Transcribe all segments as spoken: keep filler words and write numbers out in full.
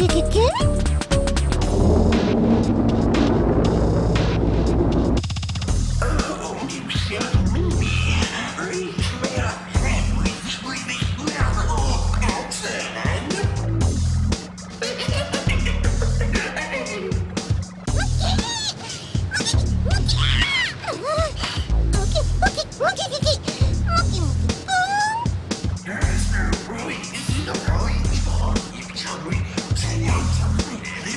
There is no way, is it a way? You can't wait,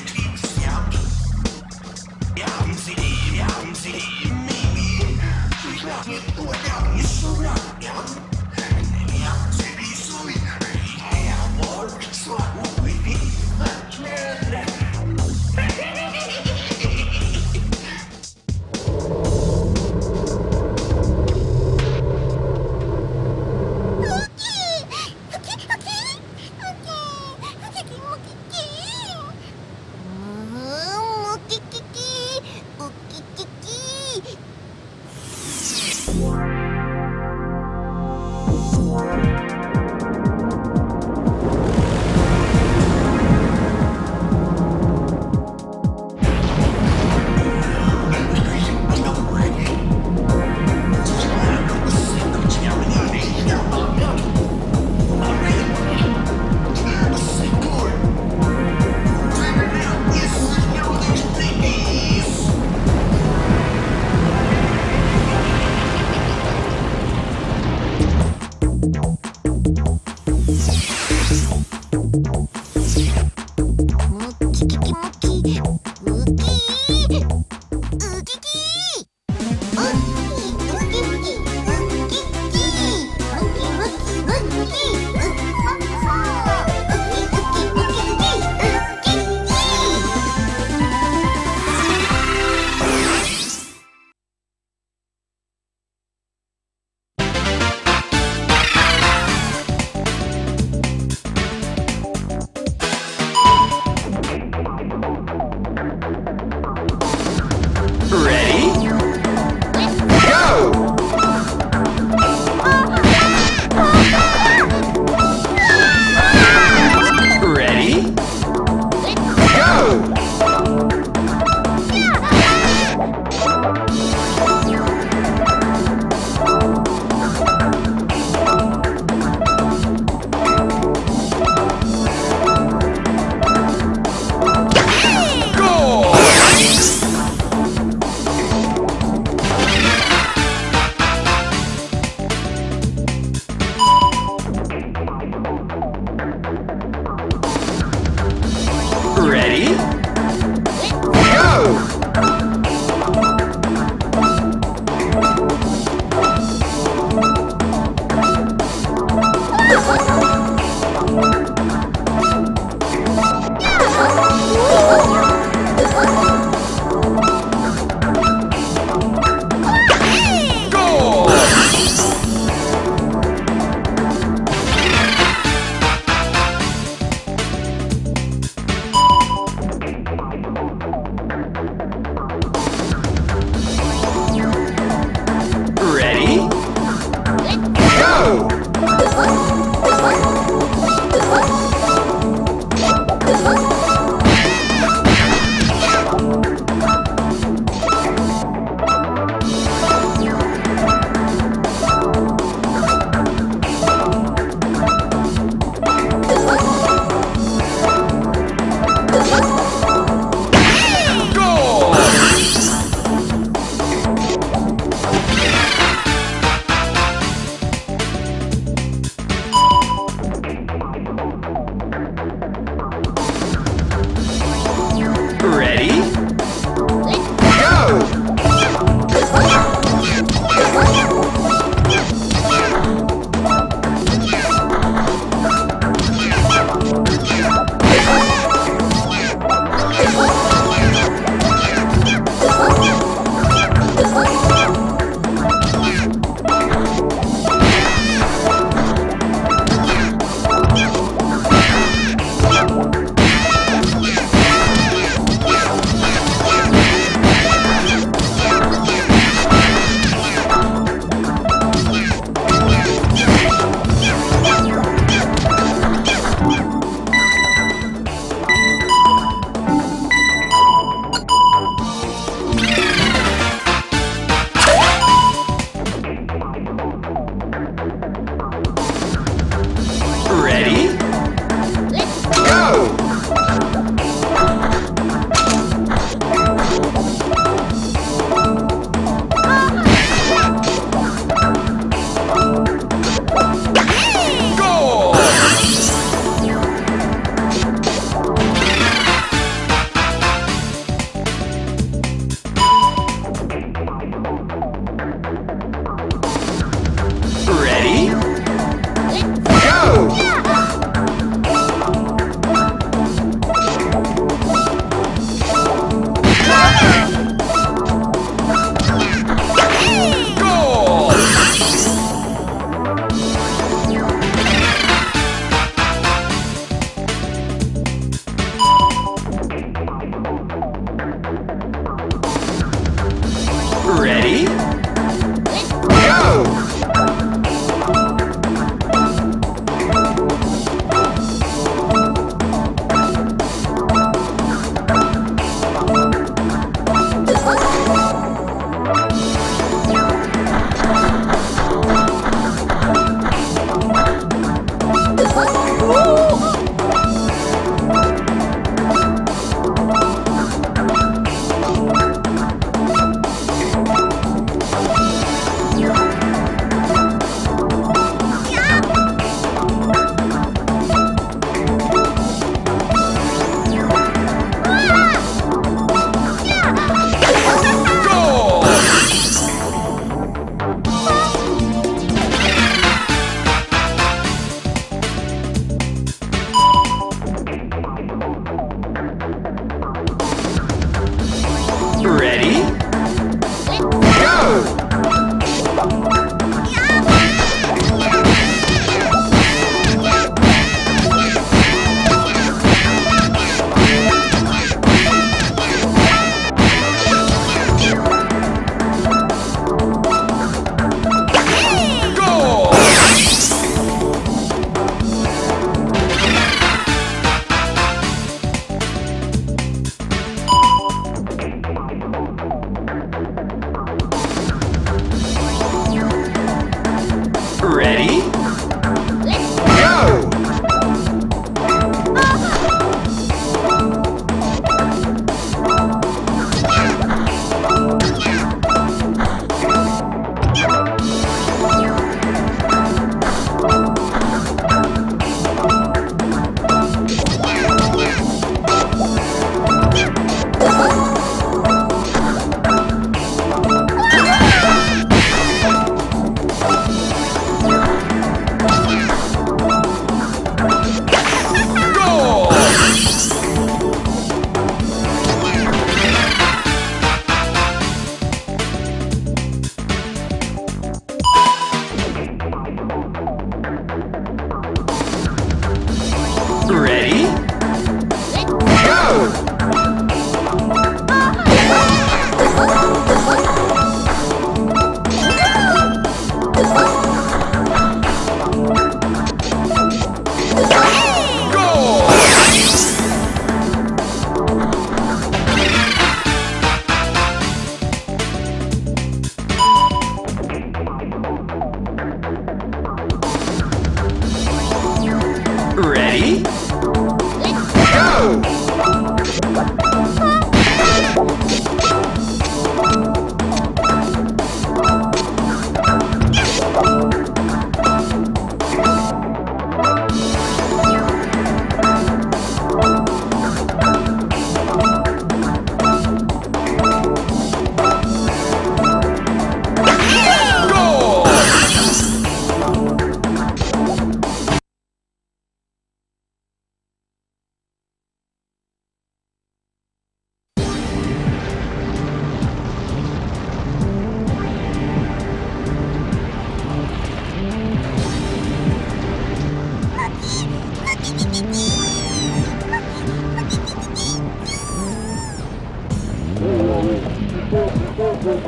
you.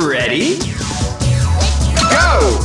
Ready? Go!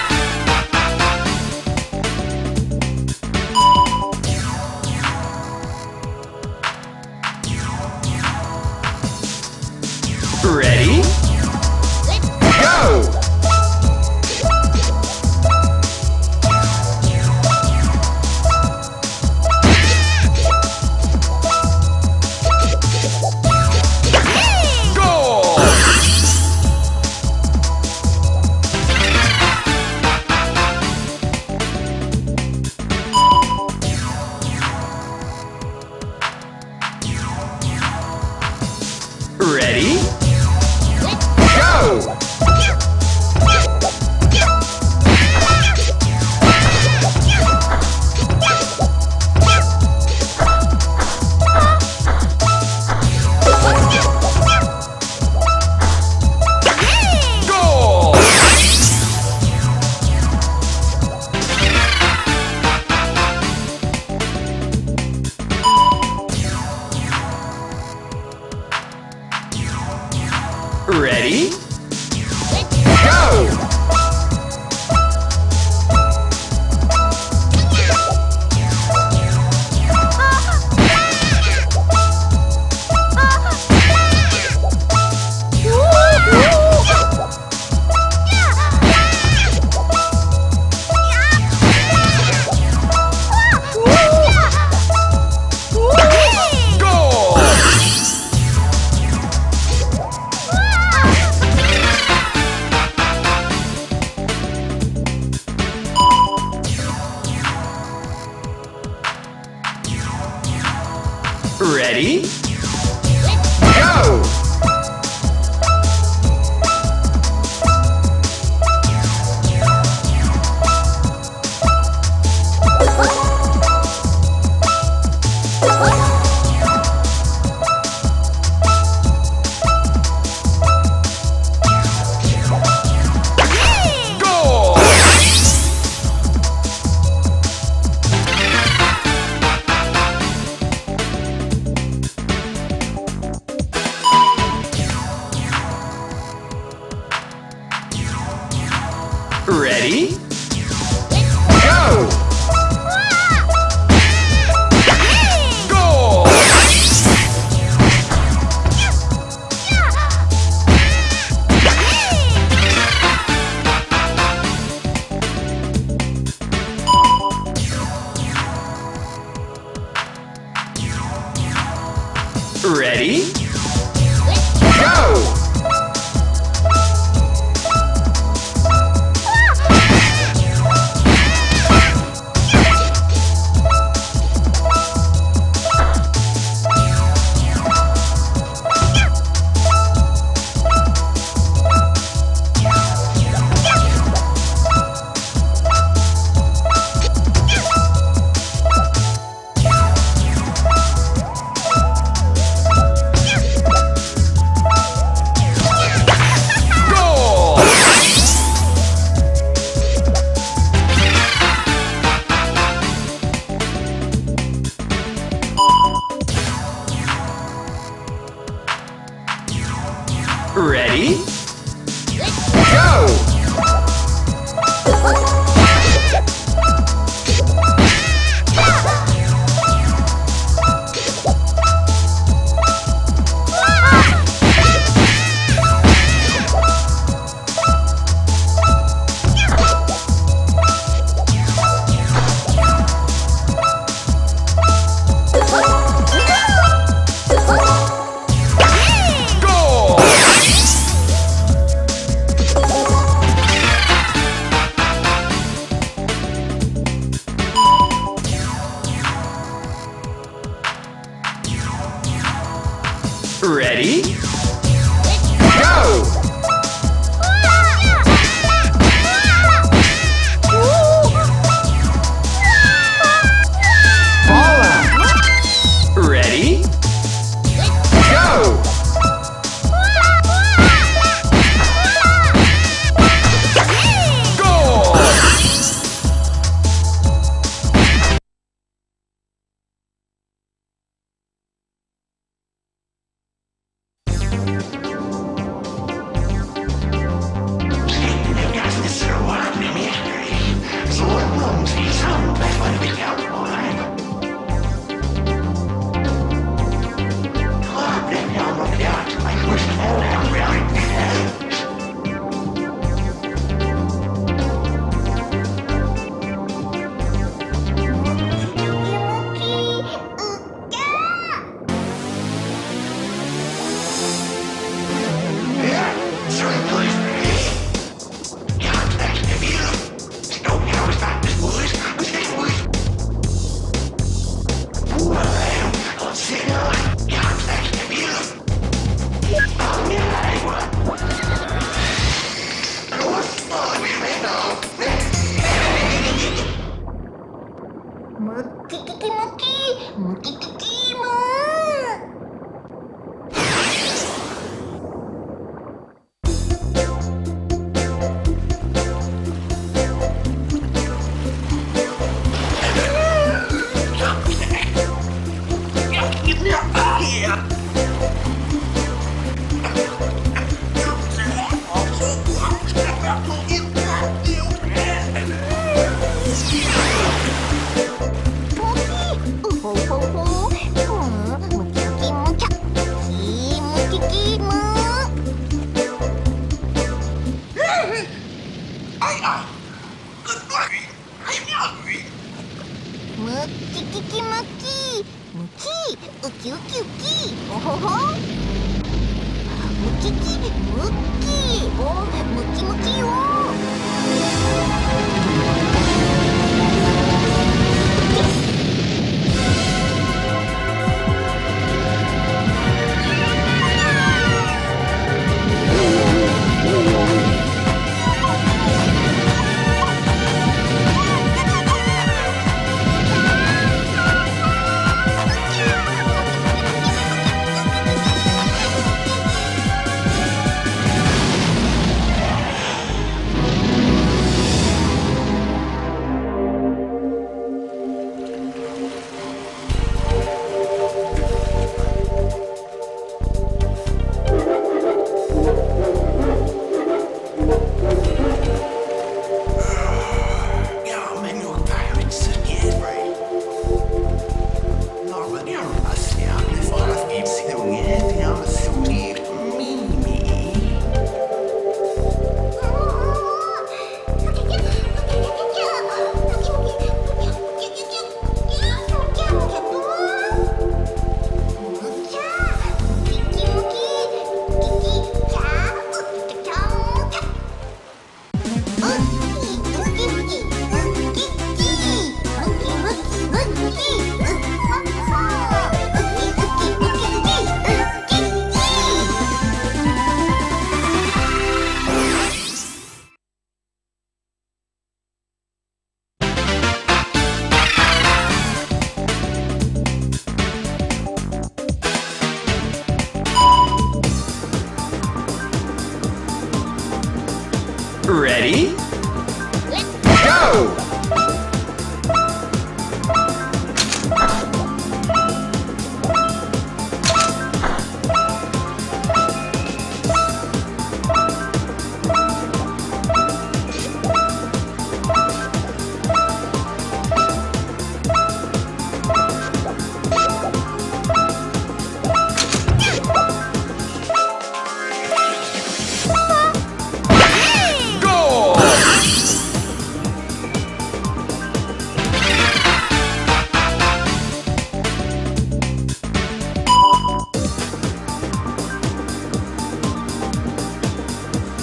Ready? Go! Ready? Go! Go! Ready? Go! Ready? Go! Balla! Ready? Go! Ready? Go! Ready? Go! Ready? Go! Ready? Go! Ready? Go! Ready? Go! Ready? Go! Ready?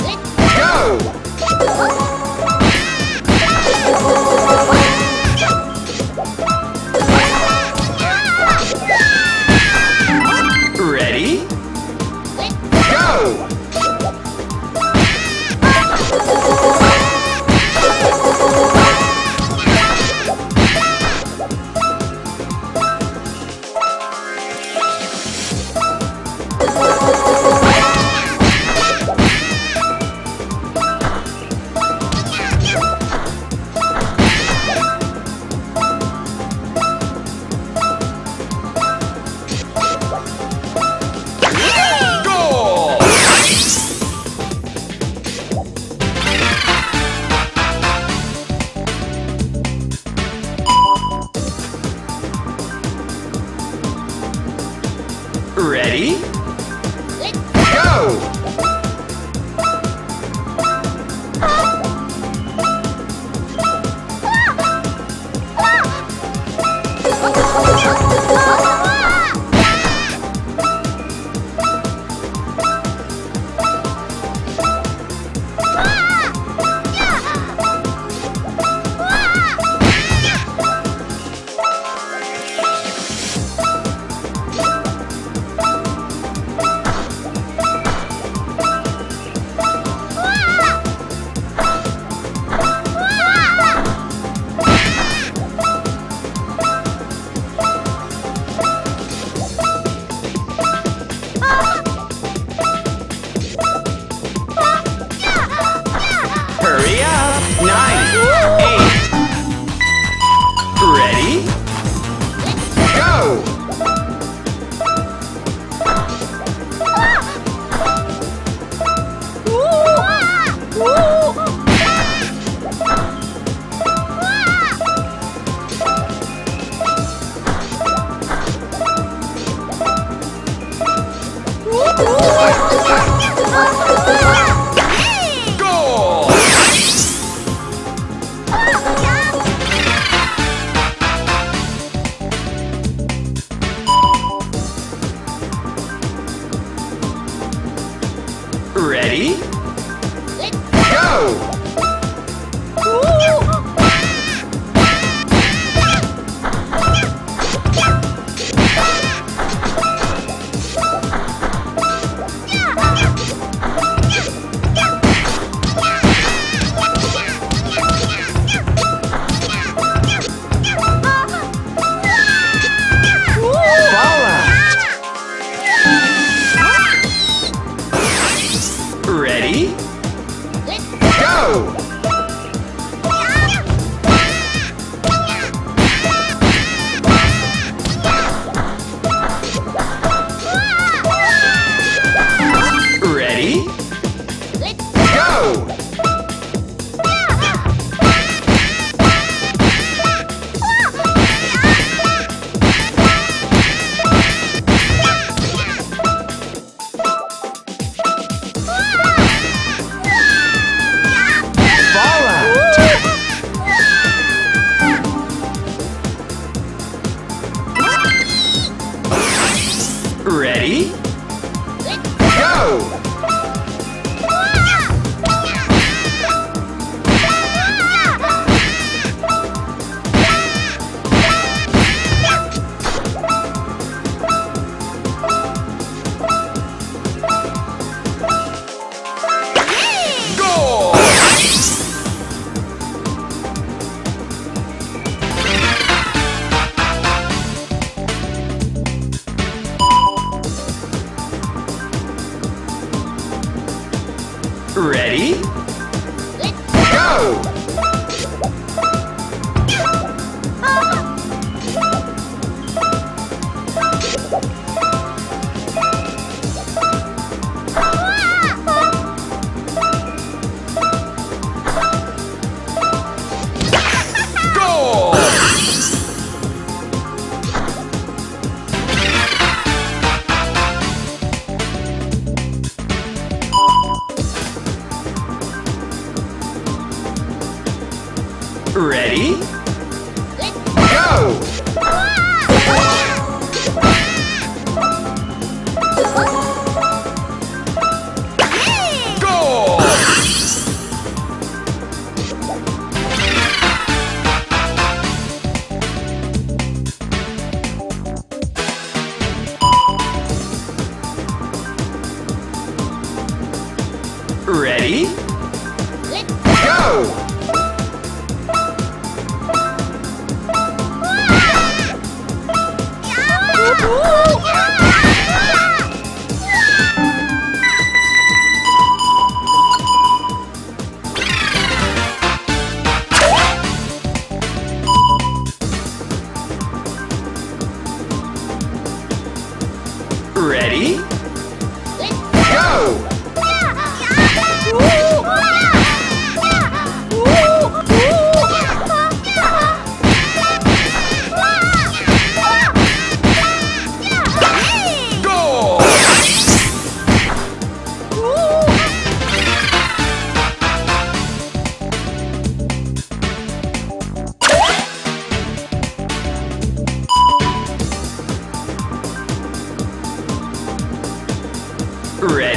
Go!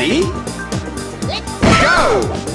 Ready? Go! Ready? Go!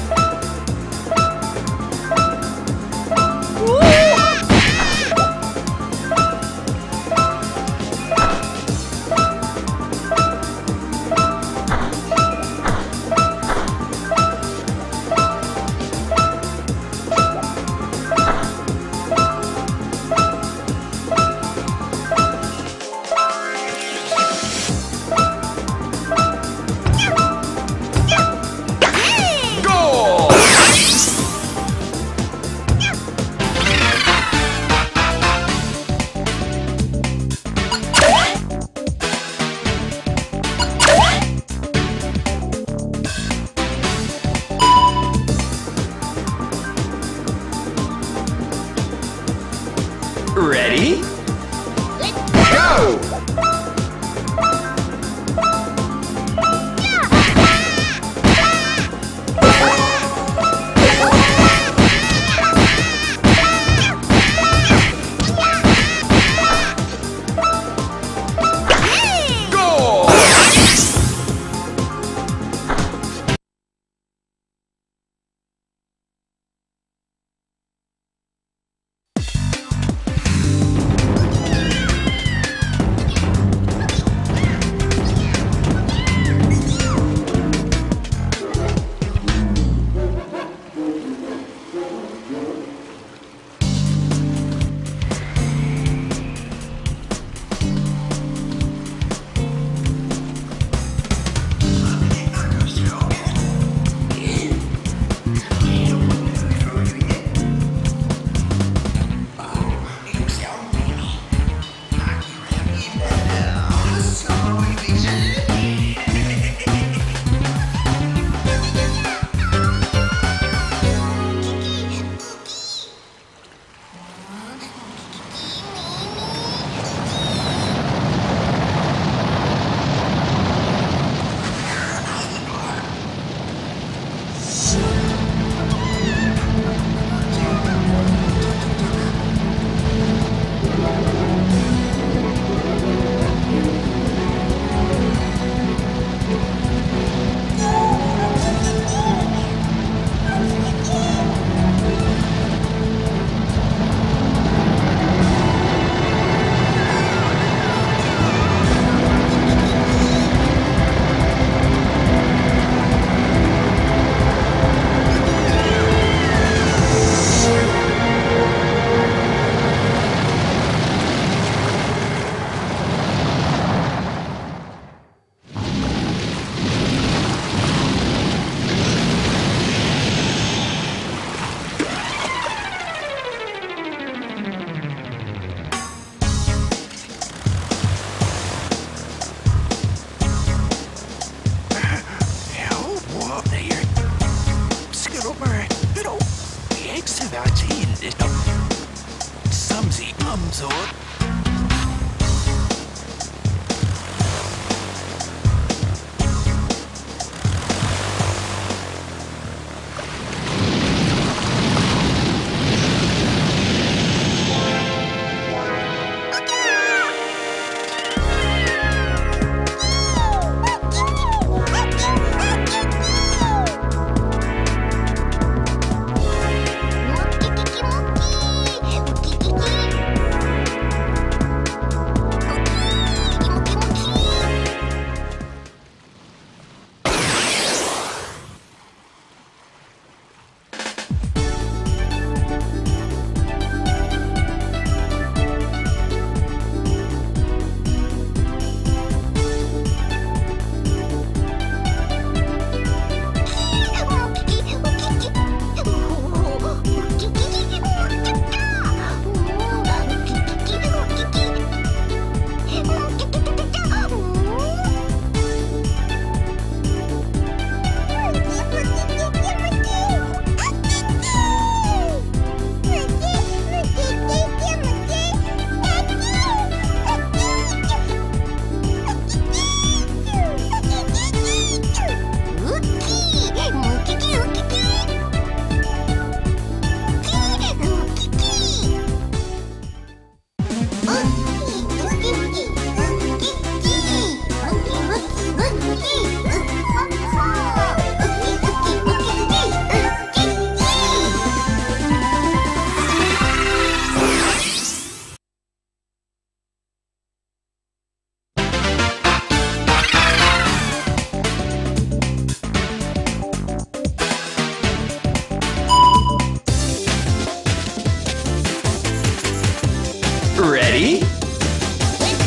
Ready?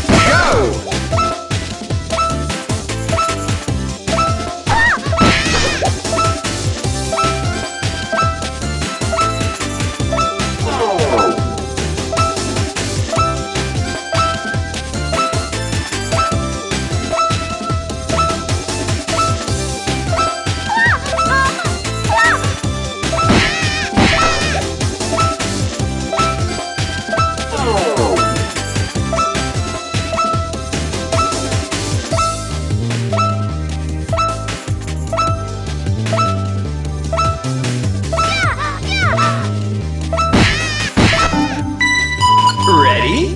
Go! Ready?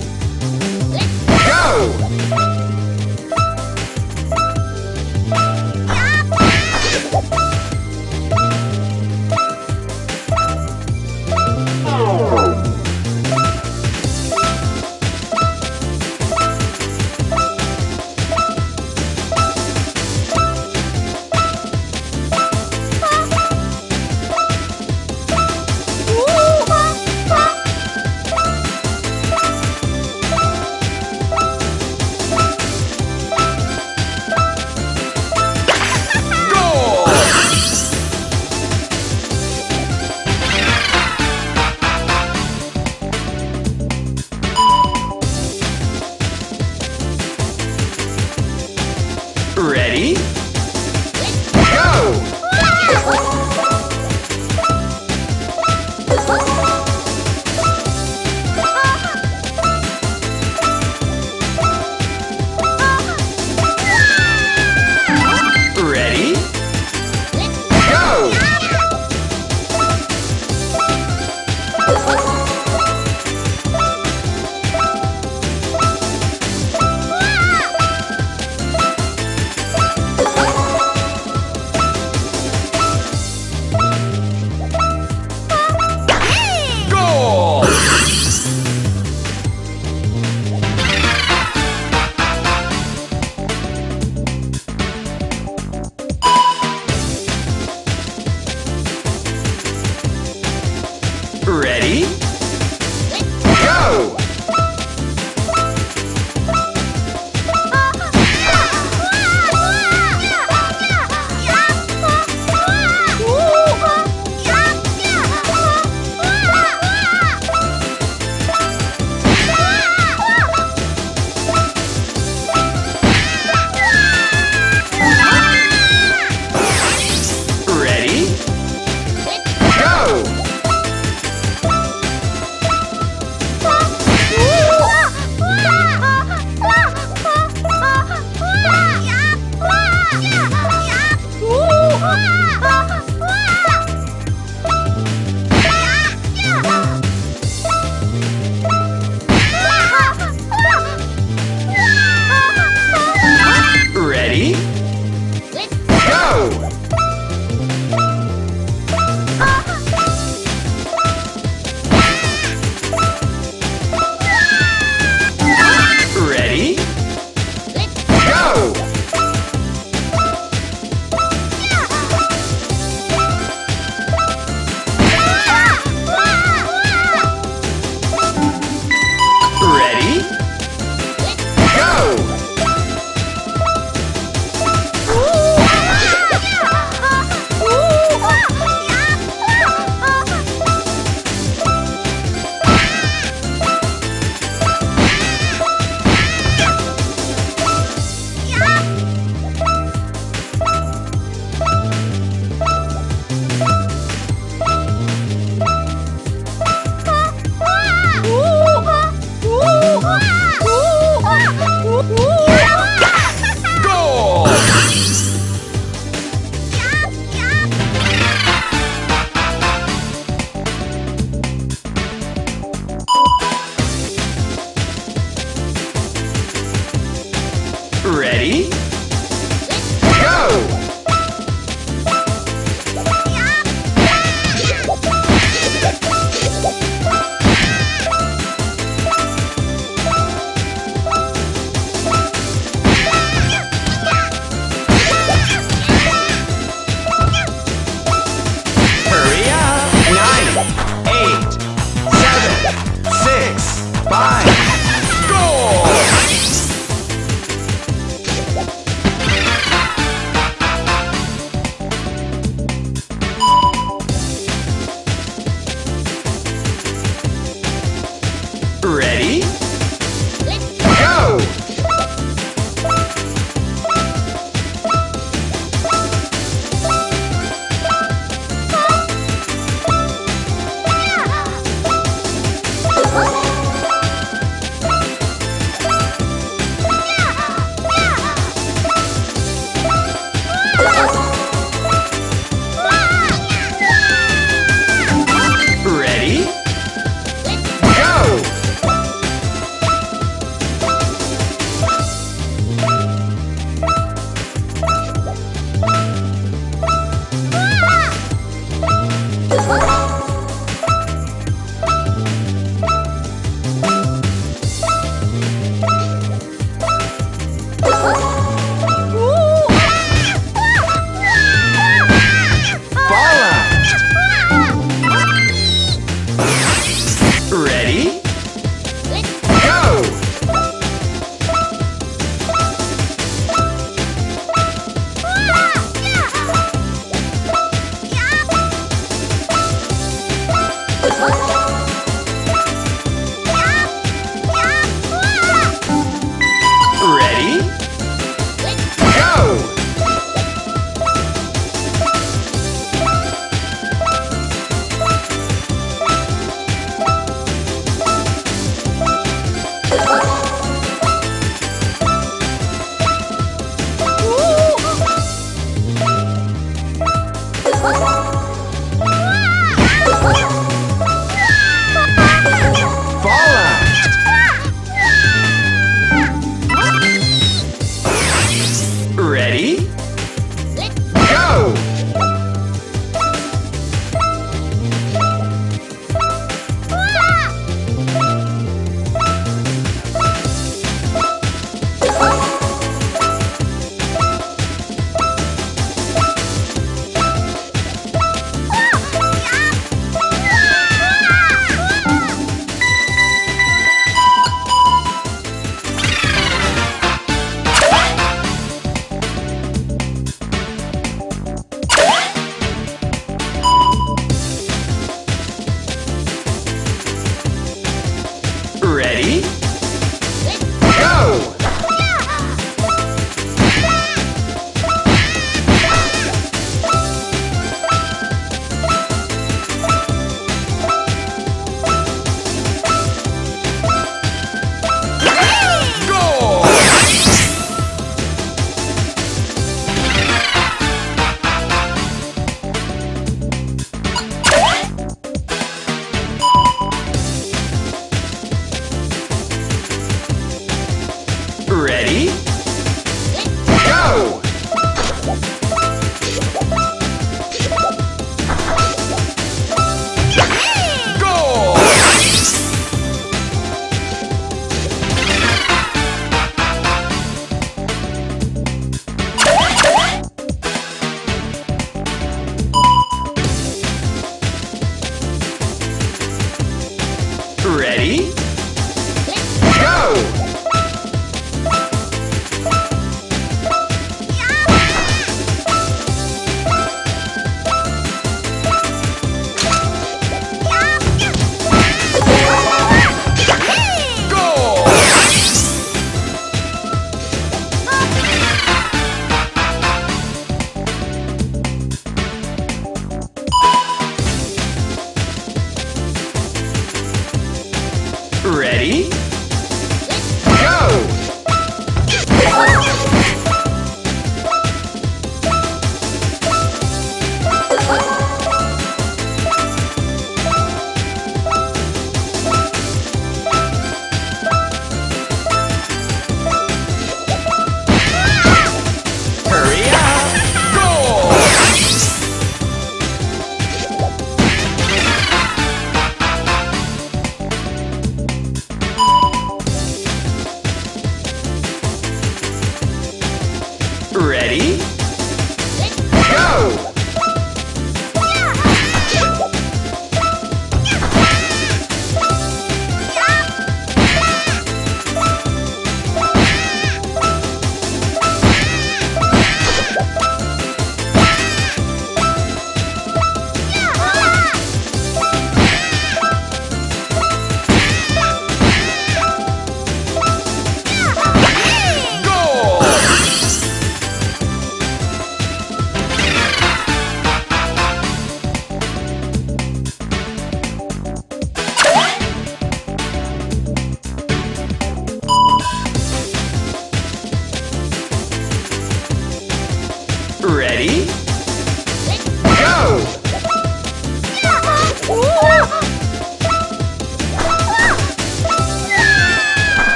Hurry up! Nine, eight, seven, six, five.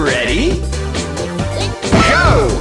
Ready? Go!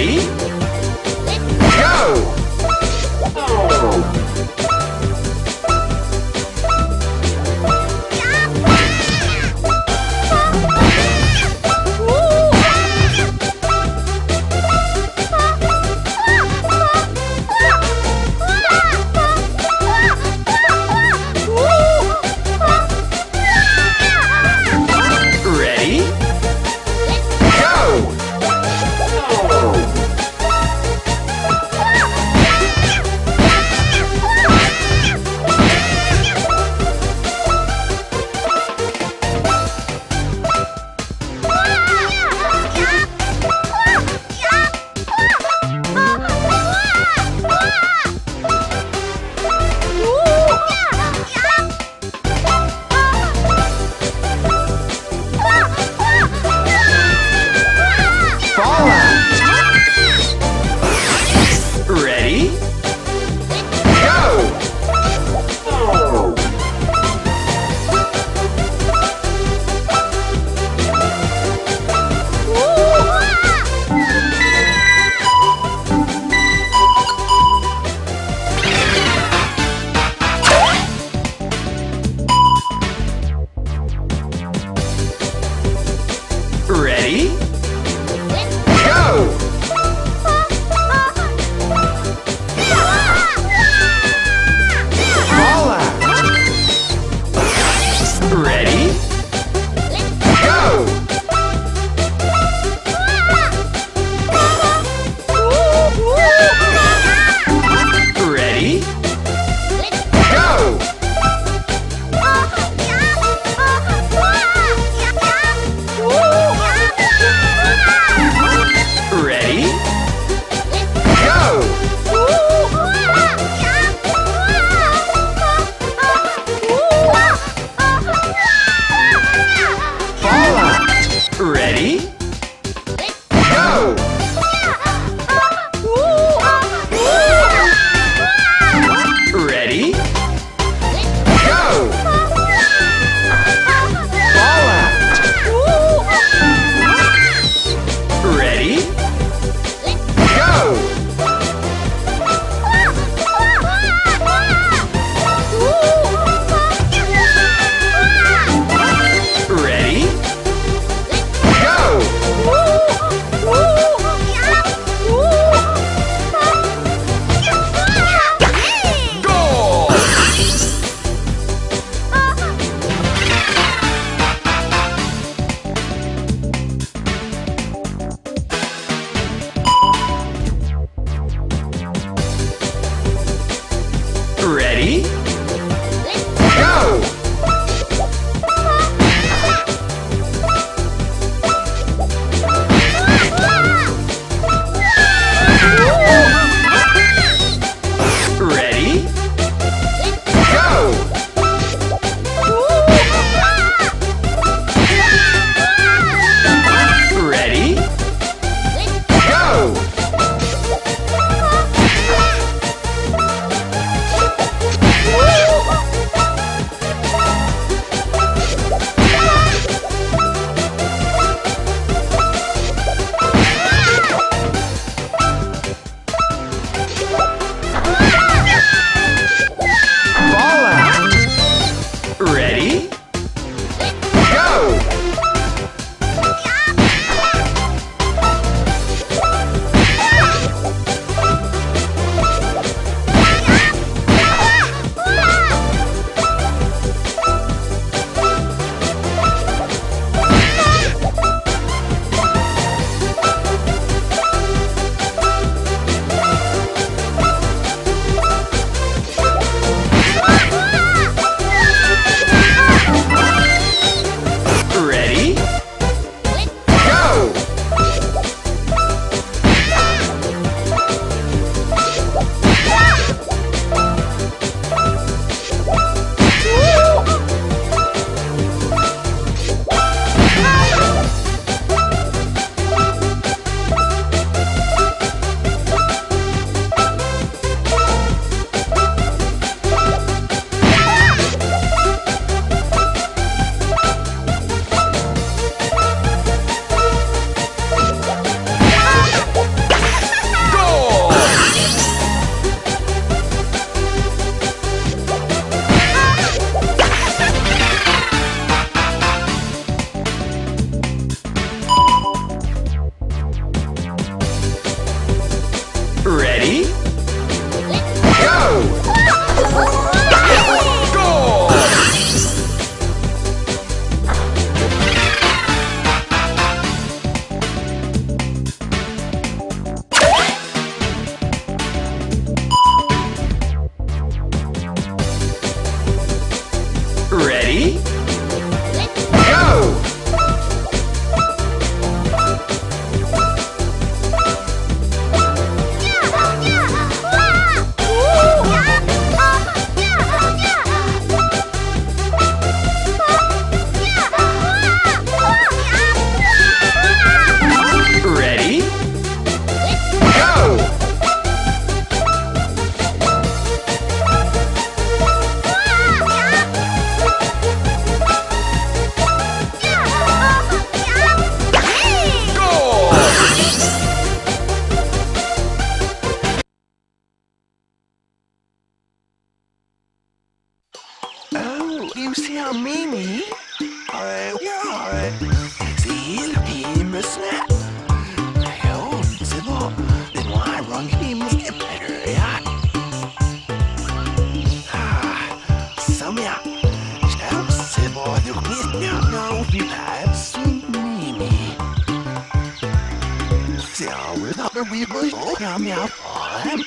Ready? Go! Ready? Go! Oh. Now, Mimi, I, ja, erzähl ihm es nicht. Ja, und sie war, denn war wrong, he must get better, ja. Ah, so mehr, ich glaub, sie war doch nicht mehr genau wie bleibst du, Mimi. Sie haben aber wirklich auch ja mehr vor allem.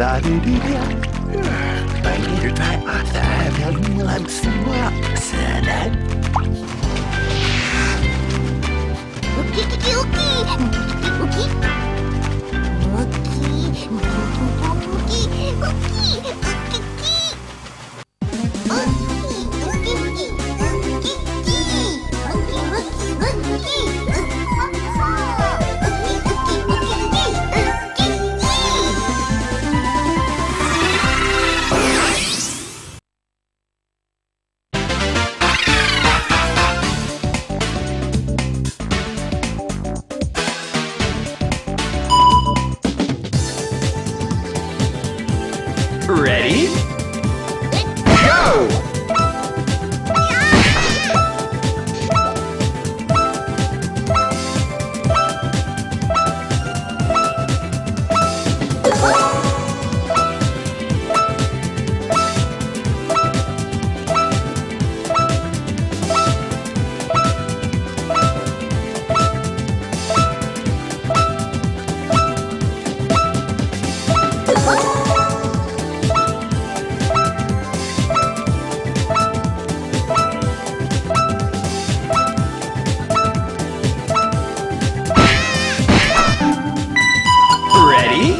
La di di da. Bei jeder Zeit macht er werden wir am Zimmer sein. Uki, uki, uki. Uki. Uki. Uki, uki, uki. Uki. Ready? Go!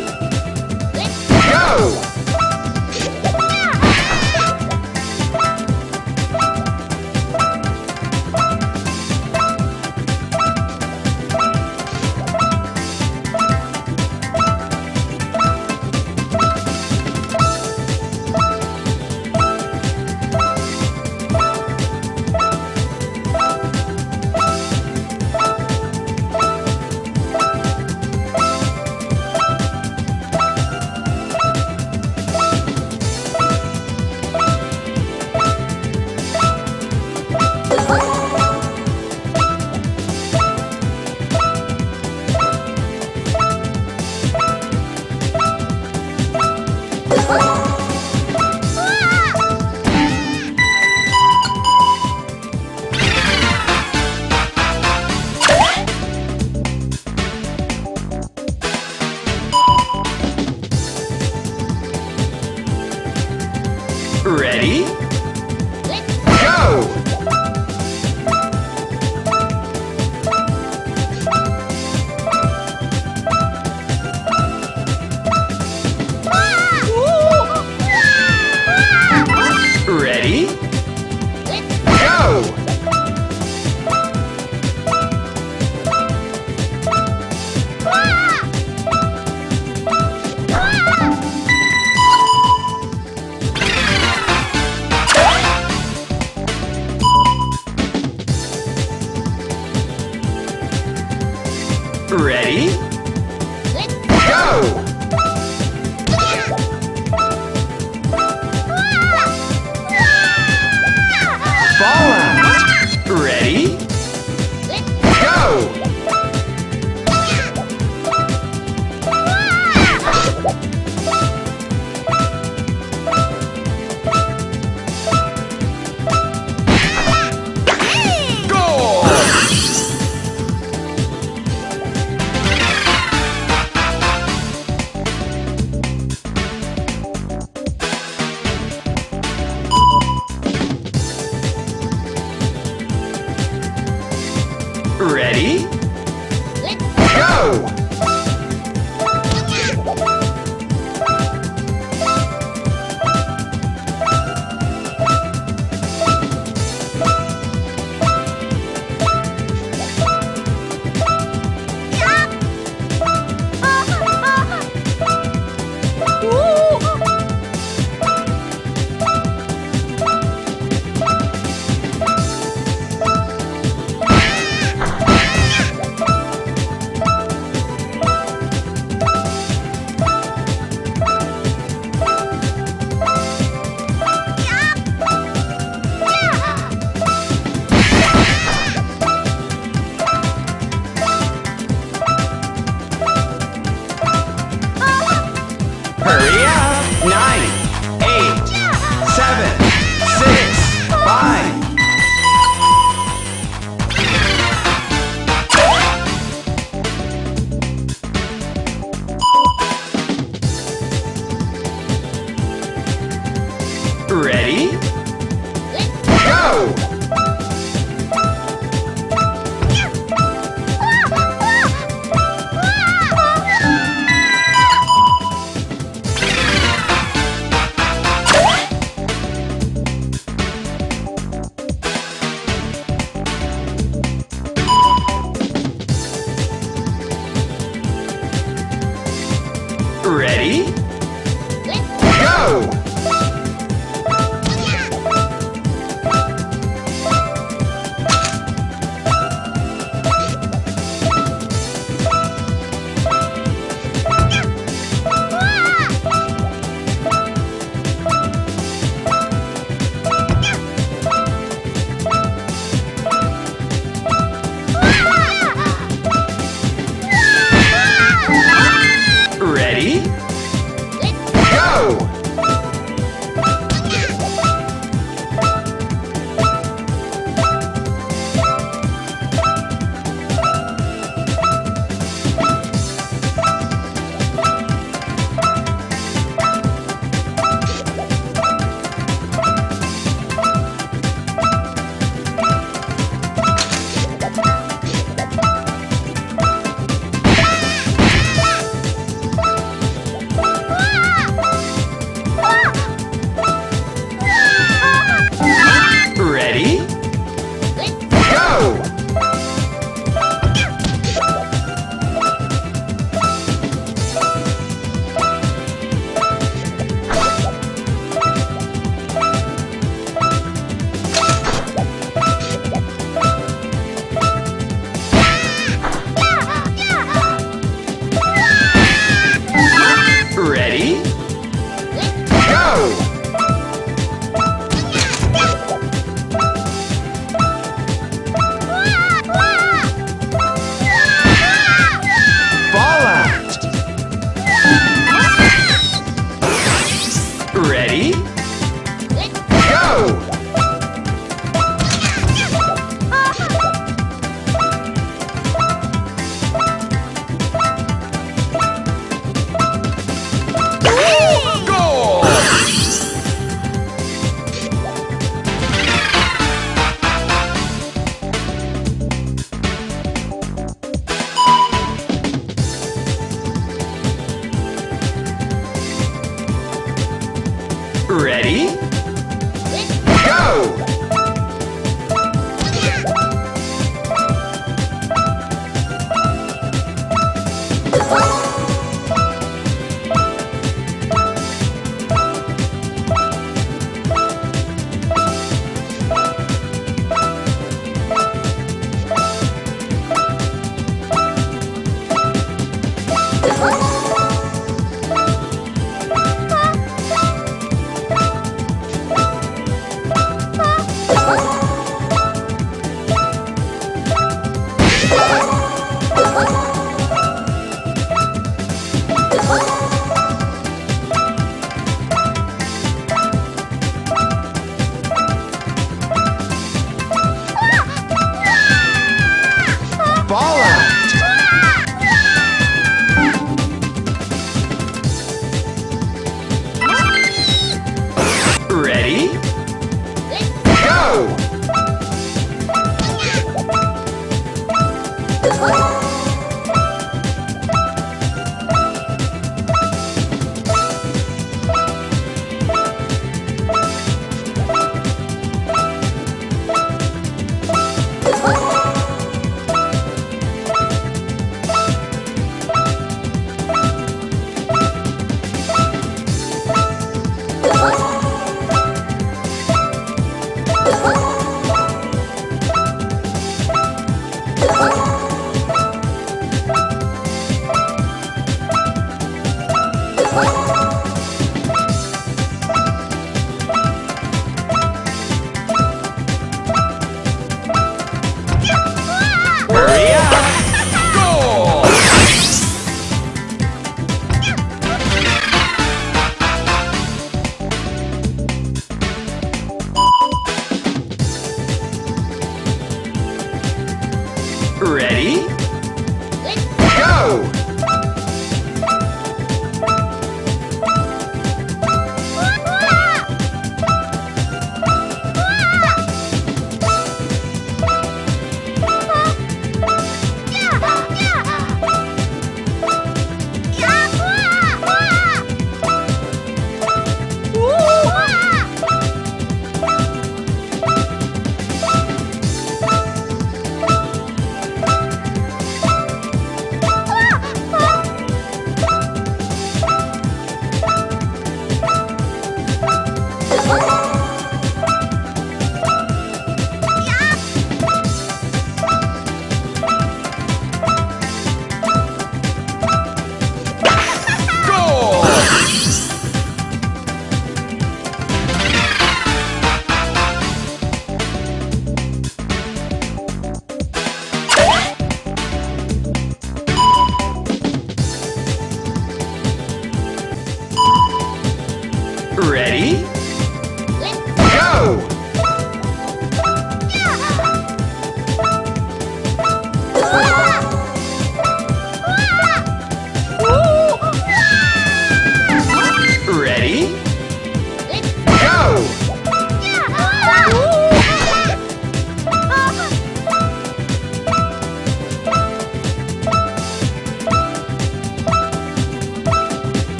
Ready? Go! Ready? Go! Ready? Go! Ready? Go! Ready? Go! Ready? Go!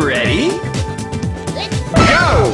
Ready? Go!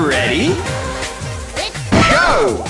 Ready? Go!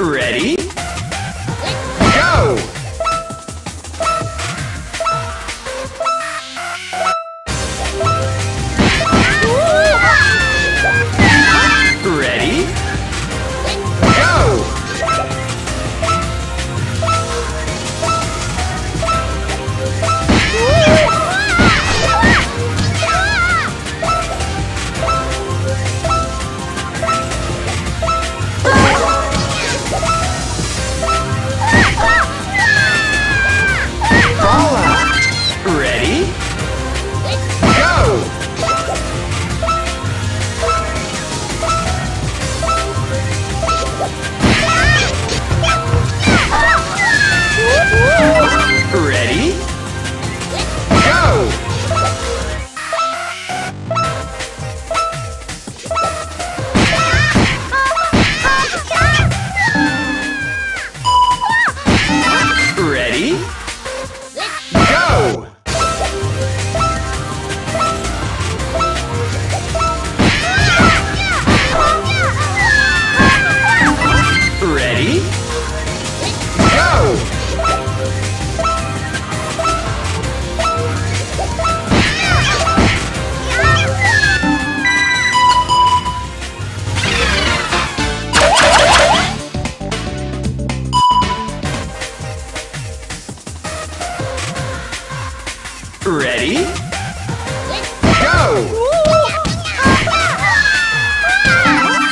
Ready? Go! Ready?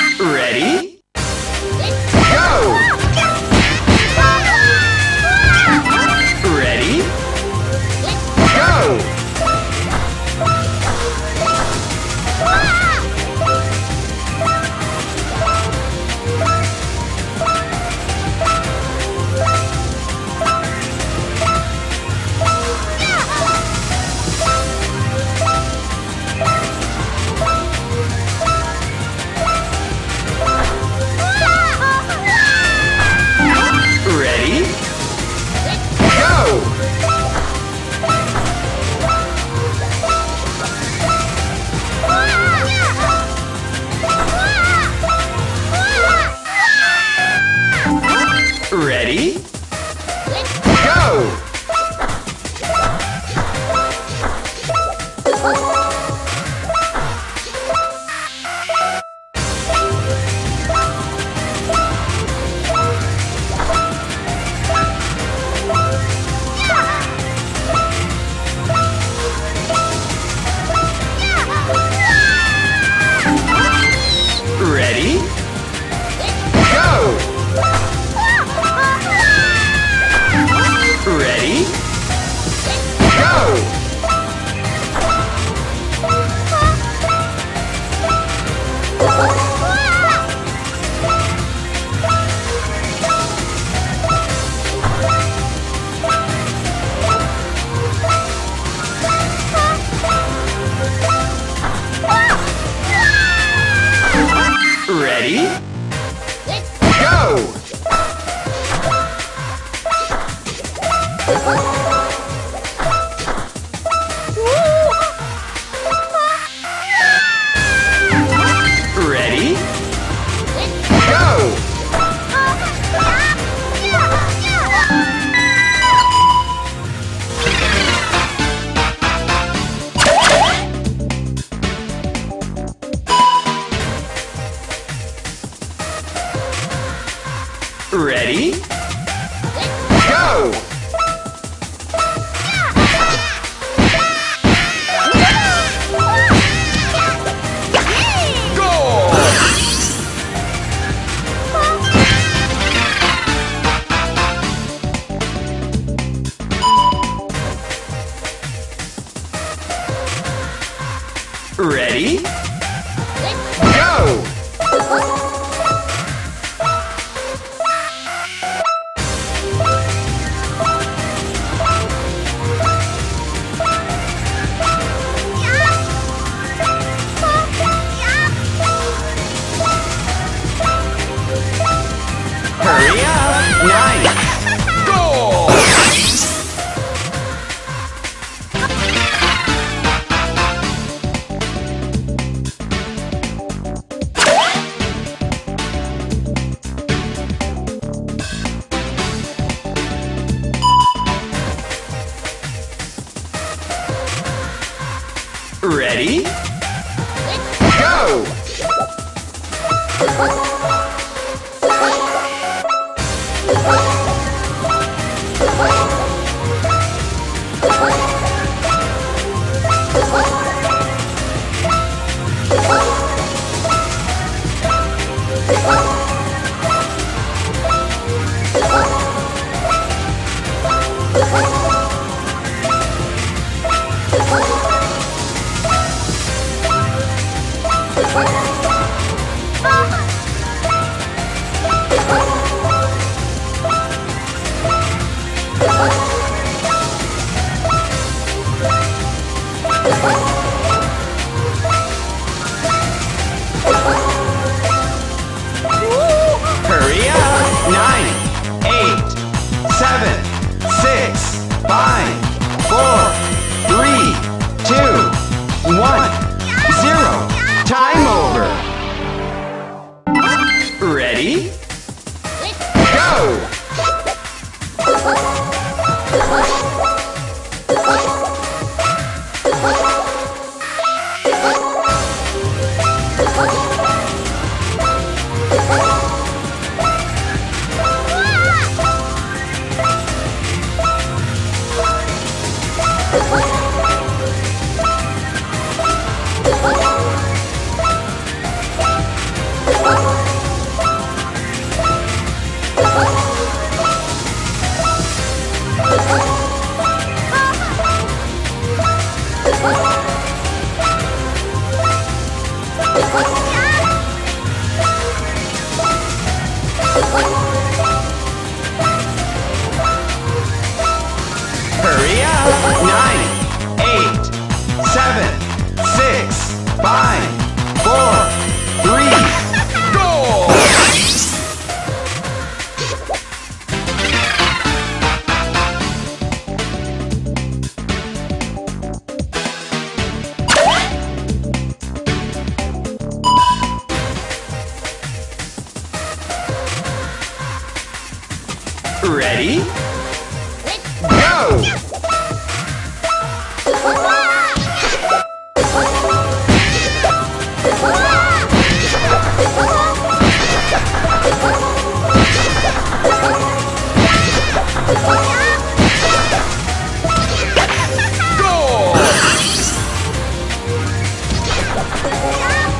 Go! Ready? Go! Ready? Go! Ready? Go! Bye. Ready? Go! Goal! Ready? Go! Ready? Go! Ready? Go! Ready? Go!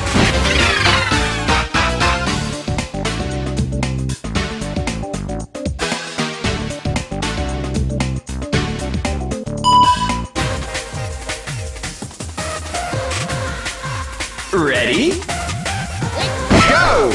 Ready? Go!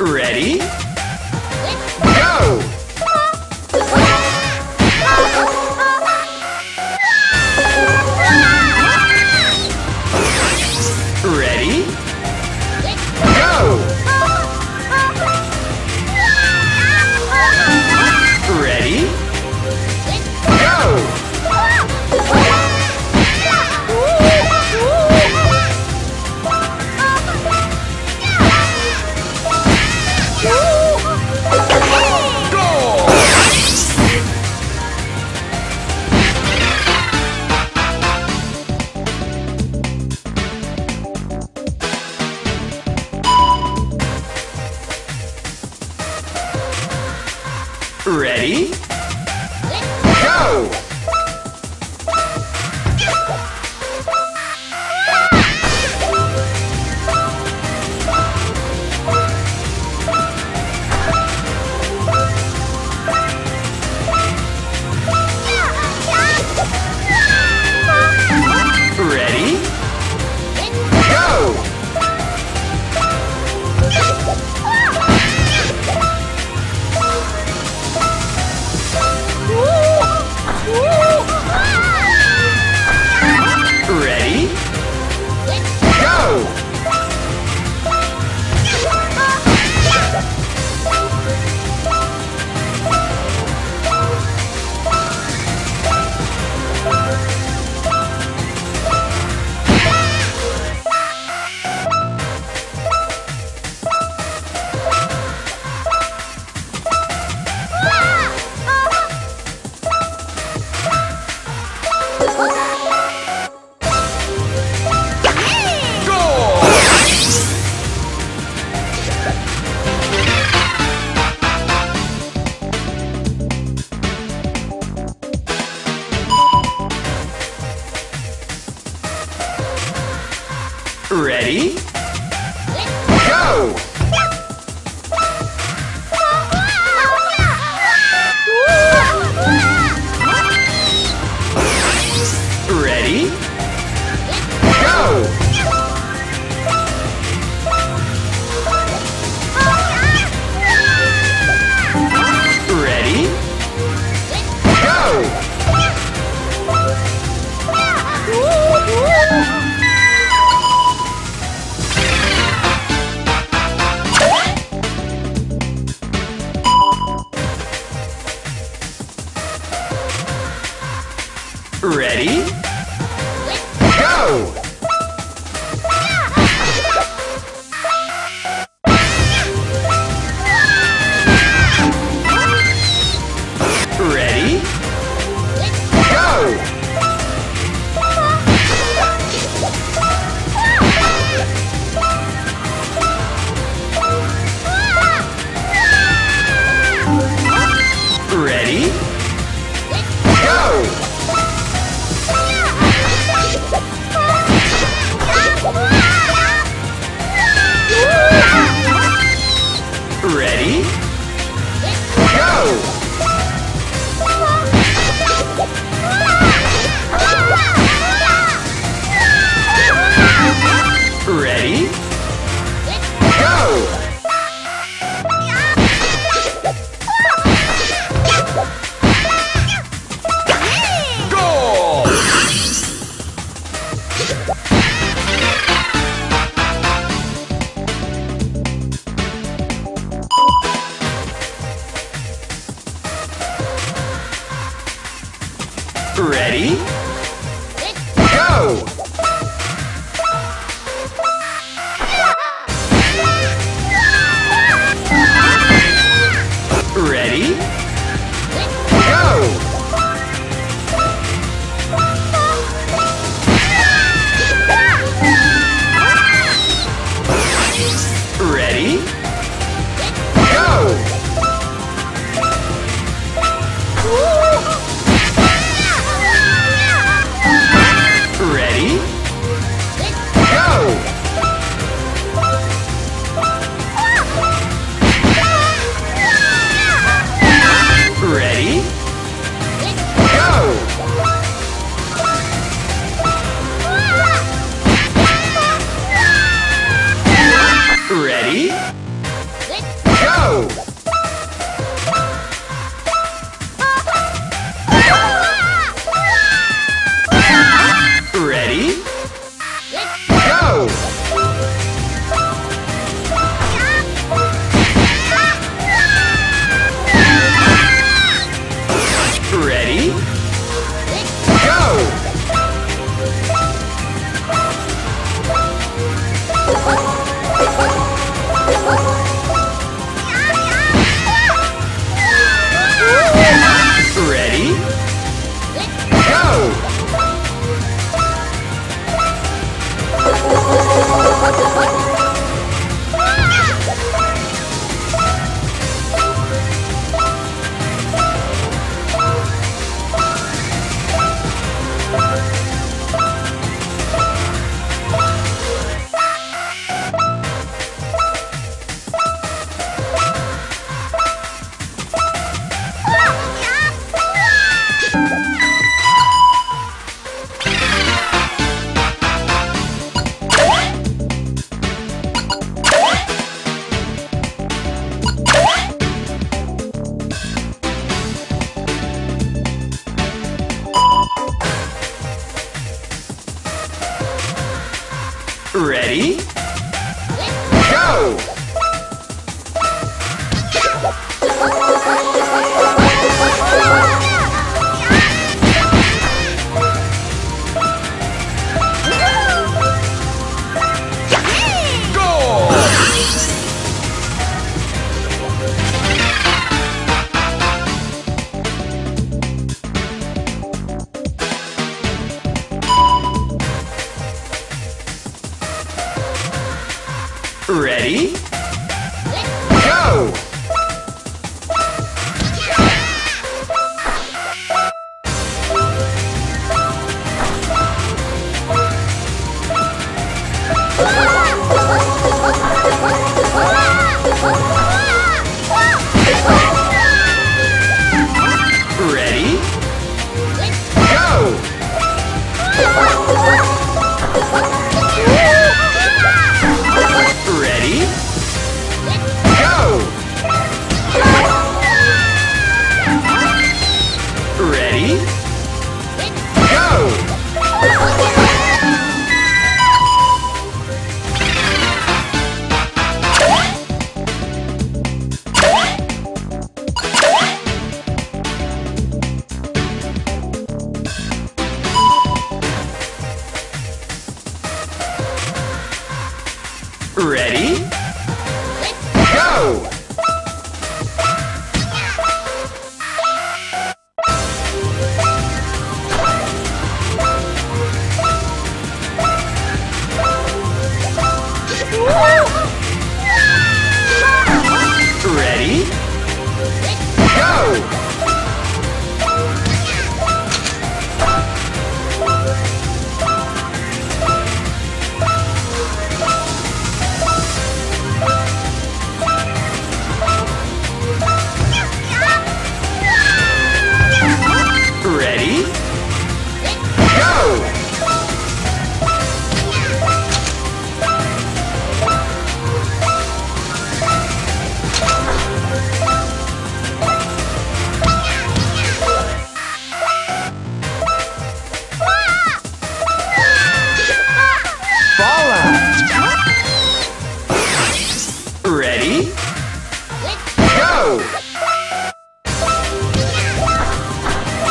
Ready? Go! Ready? Go! Ready? Go! Ready? Go! Ready? Go! Ready? Go! Ready? Go! Ready? Go! Ready? Go! Ready? Go! Ready? Go! Ready? Go! Ready? Go! Ready? Go! Ready? Go! Ready? Ready? Go! Ready? Go! Ready? Go! Ready? Go! Ready? Go!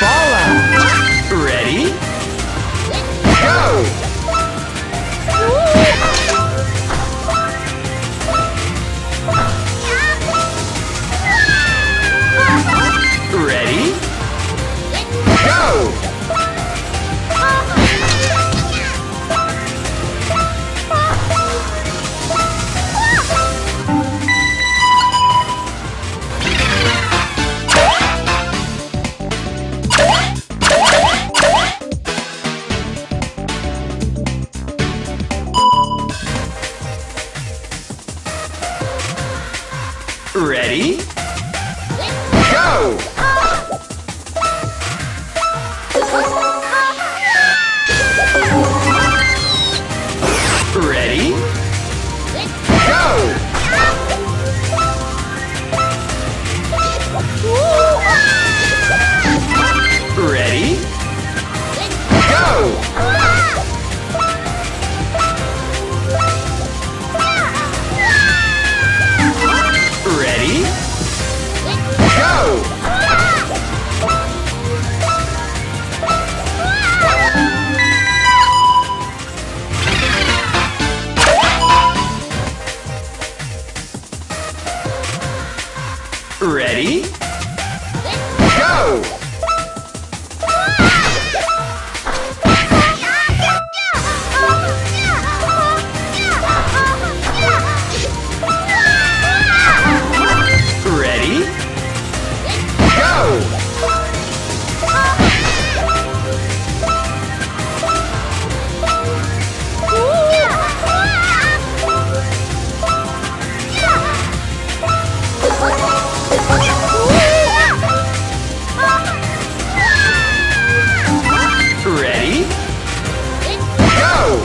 Ball out! Ready? Go! Ready? Go! Ready? Go! Ready? Go! Ready? Go! Ready? Go! Ready? Go!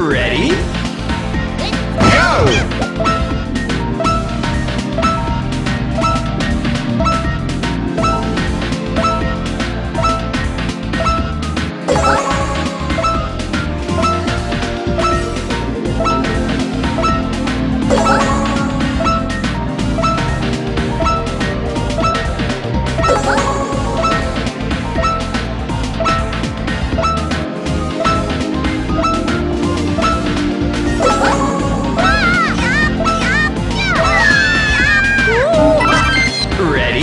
Ready? Go! Ready? Go!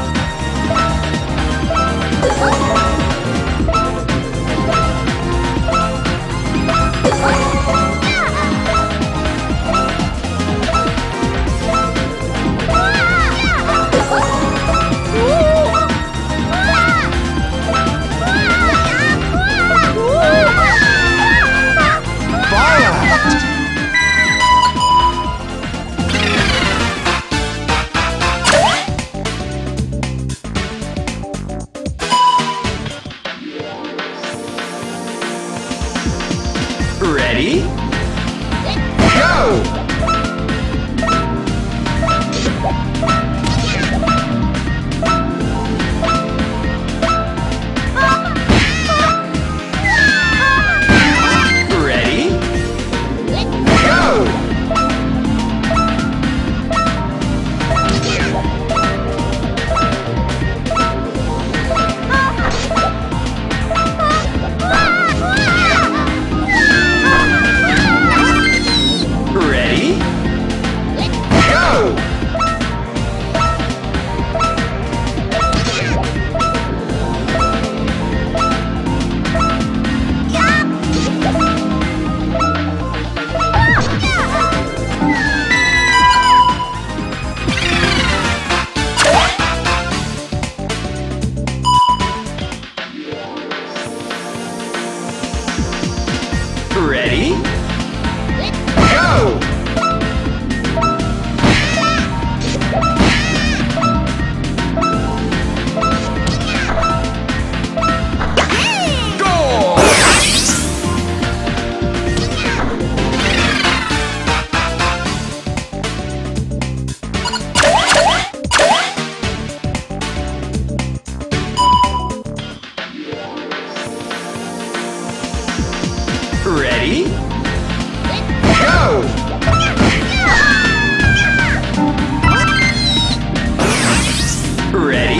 Ready?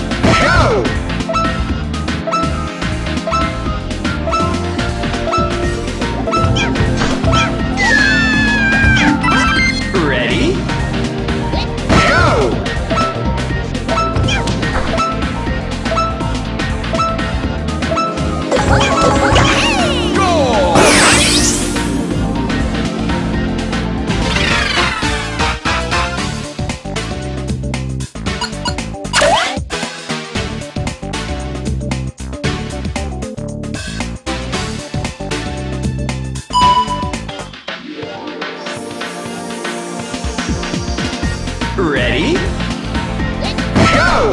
Go! Ready? Go! Ready? Go!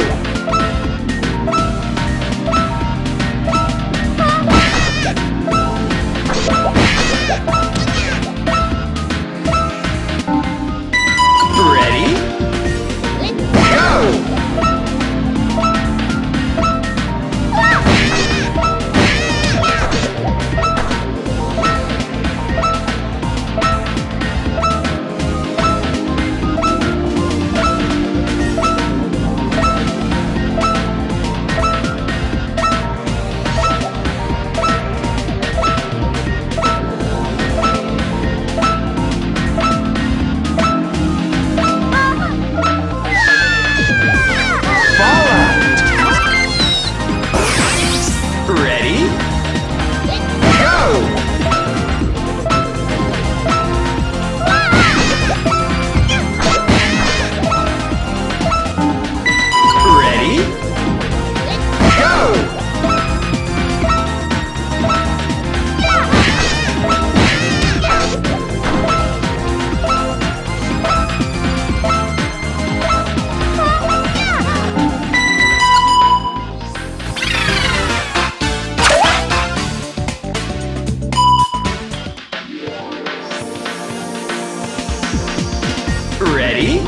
Ready?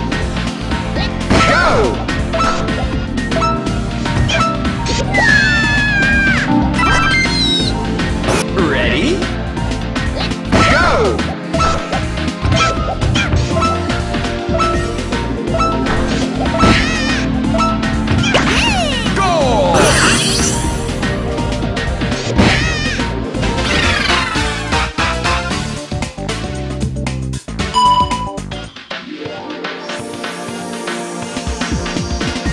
Go! Ready? Go! Ready? Go! Ready? Go! Ready? Go! Ready? Go! Go! Ready?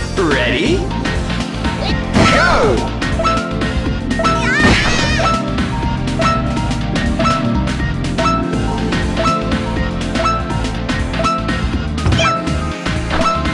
Go!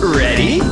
Ready?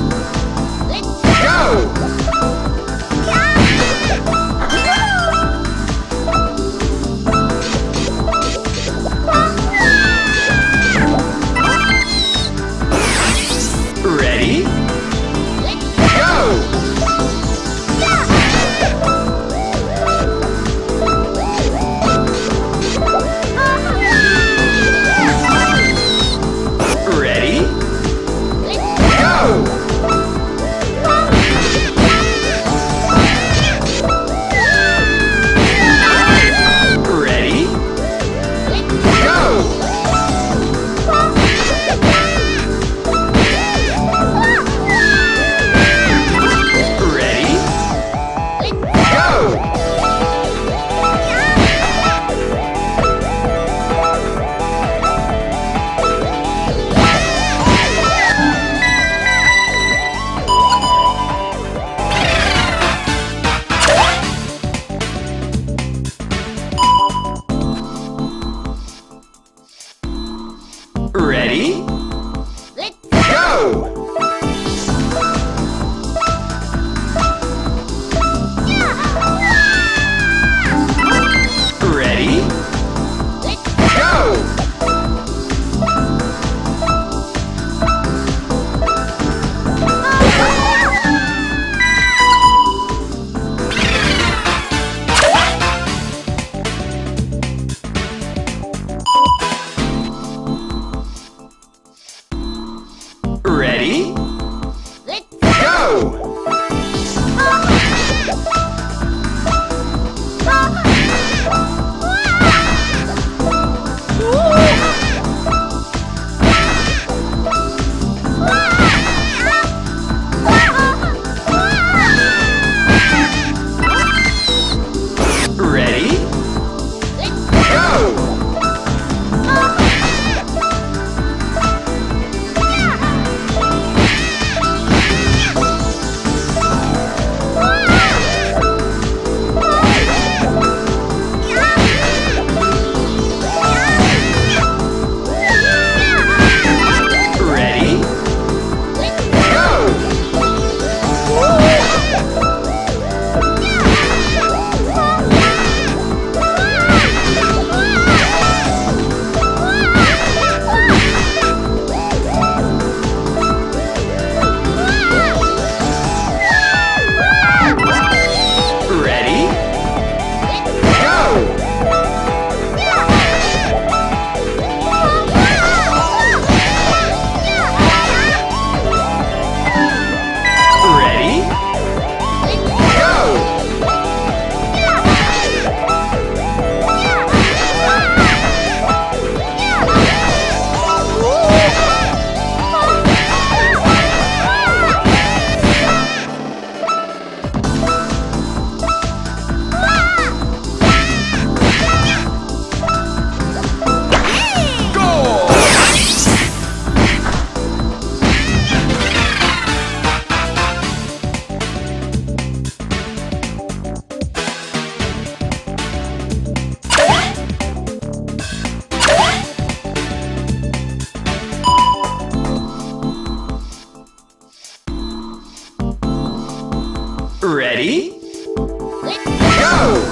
Ready? Go!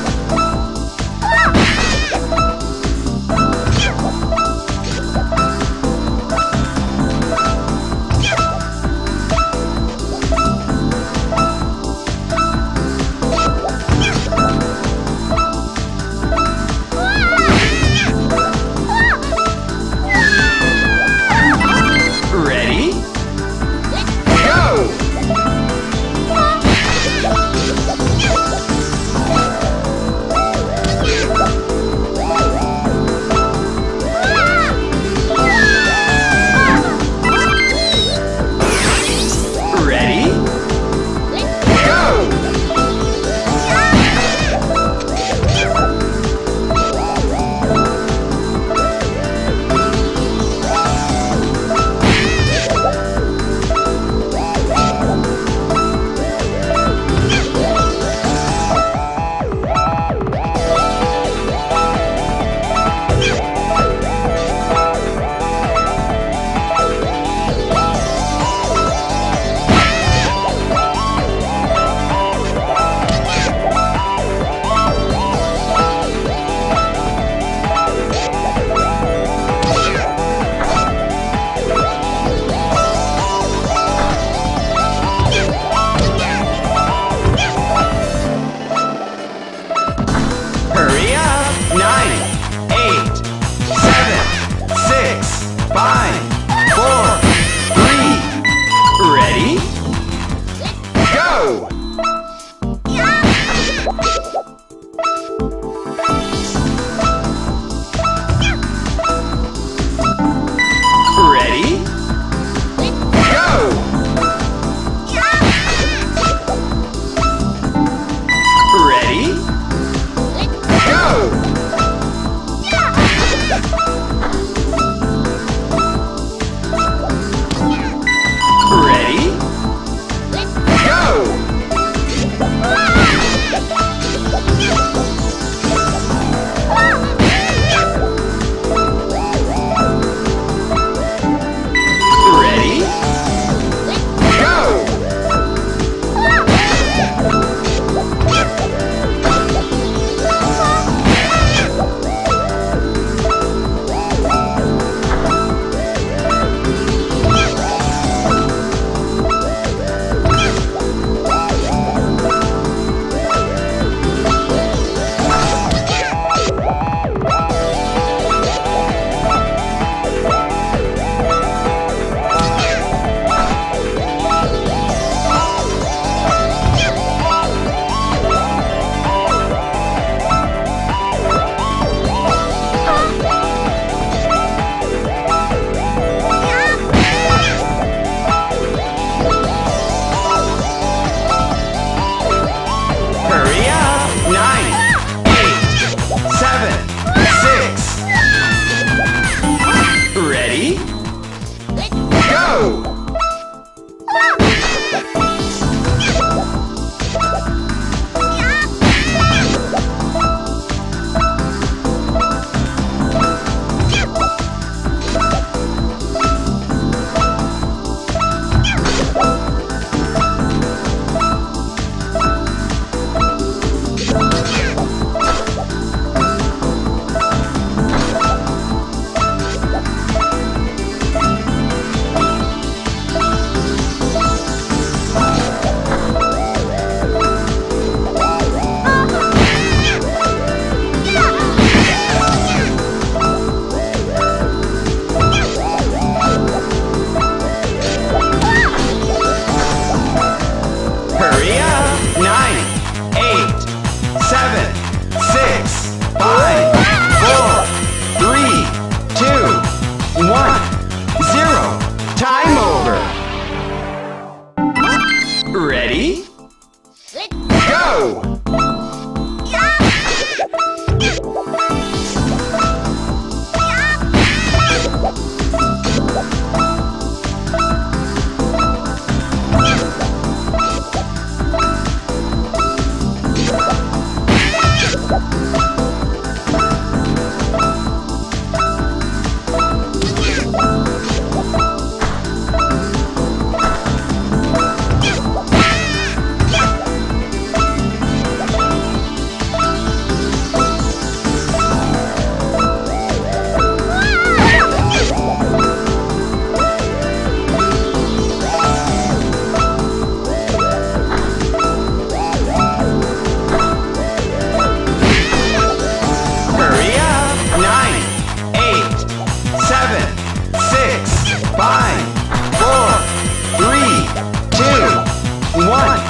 three, two, one,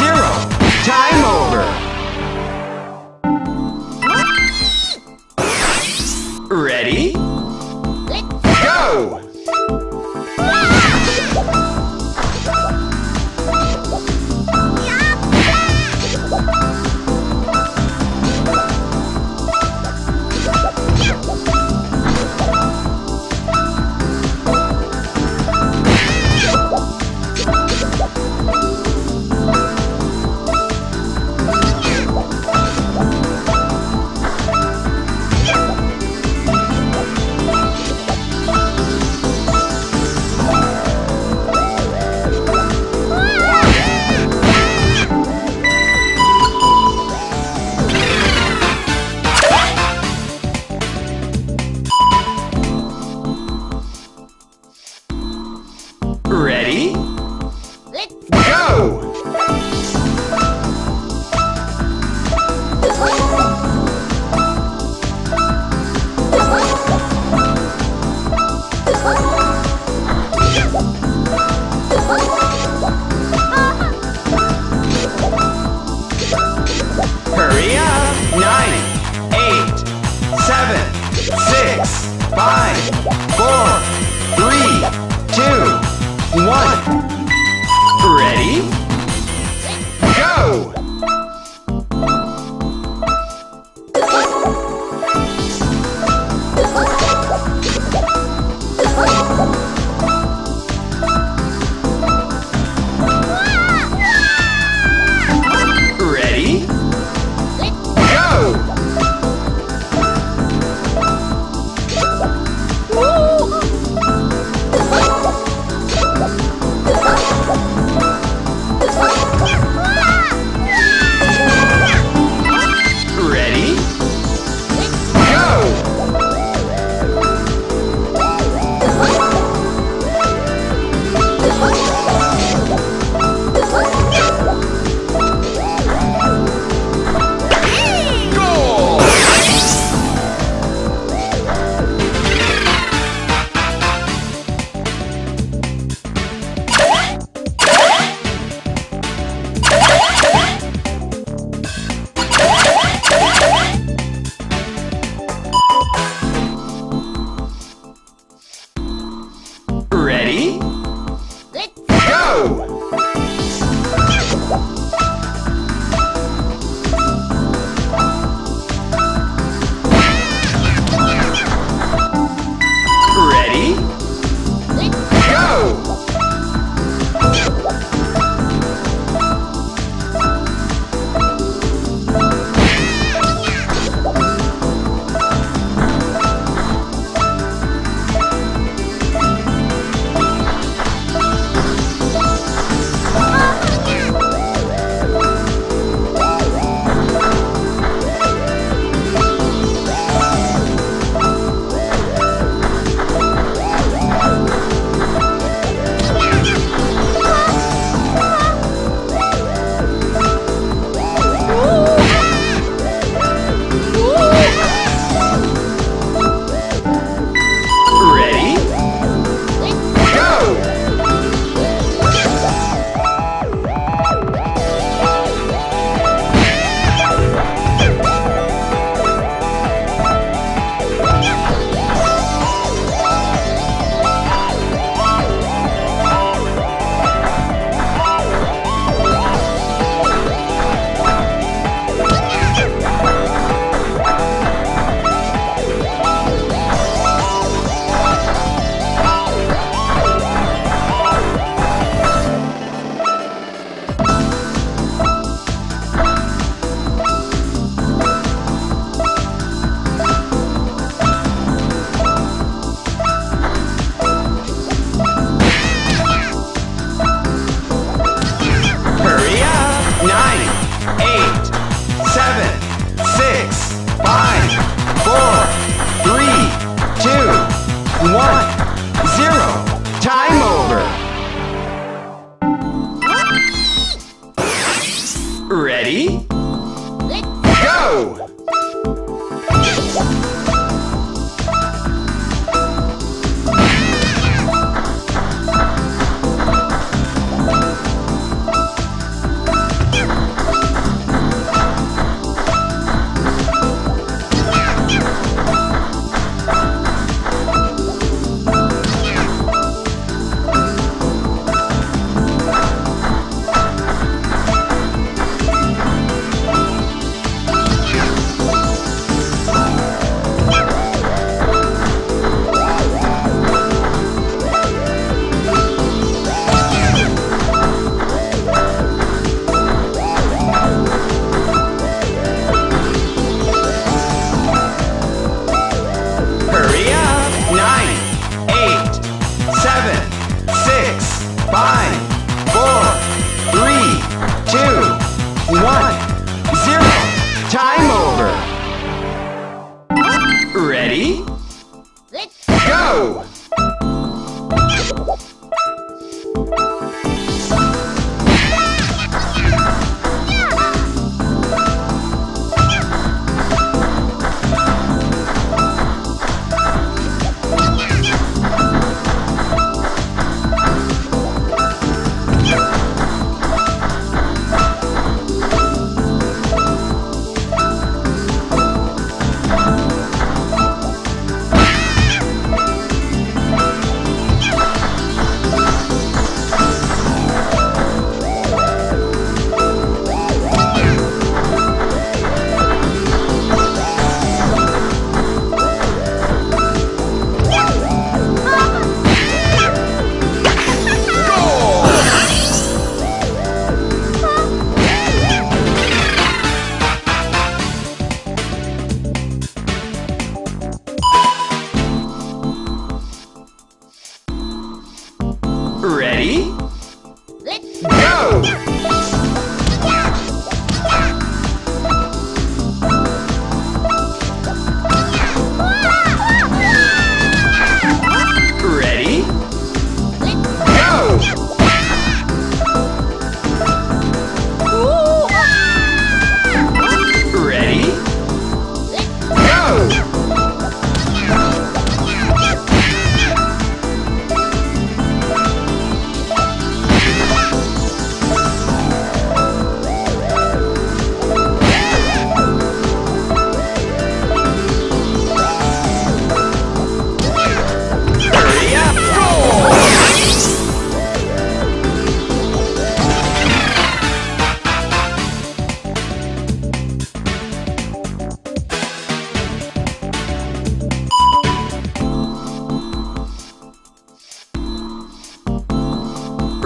zero. Time over. Ready? Go! one, zero. Time over. Ready? Let's go!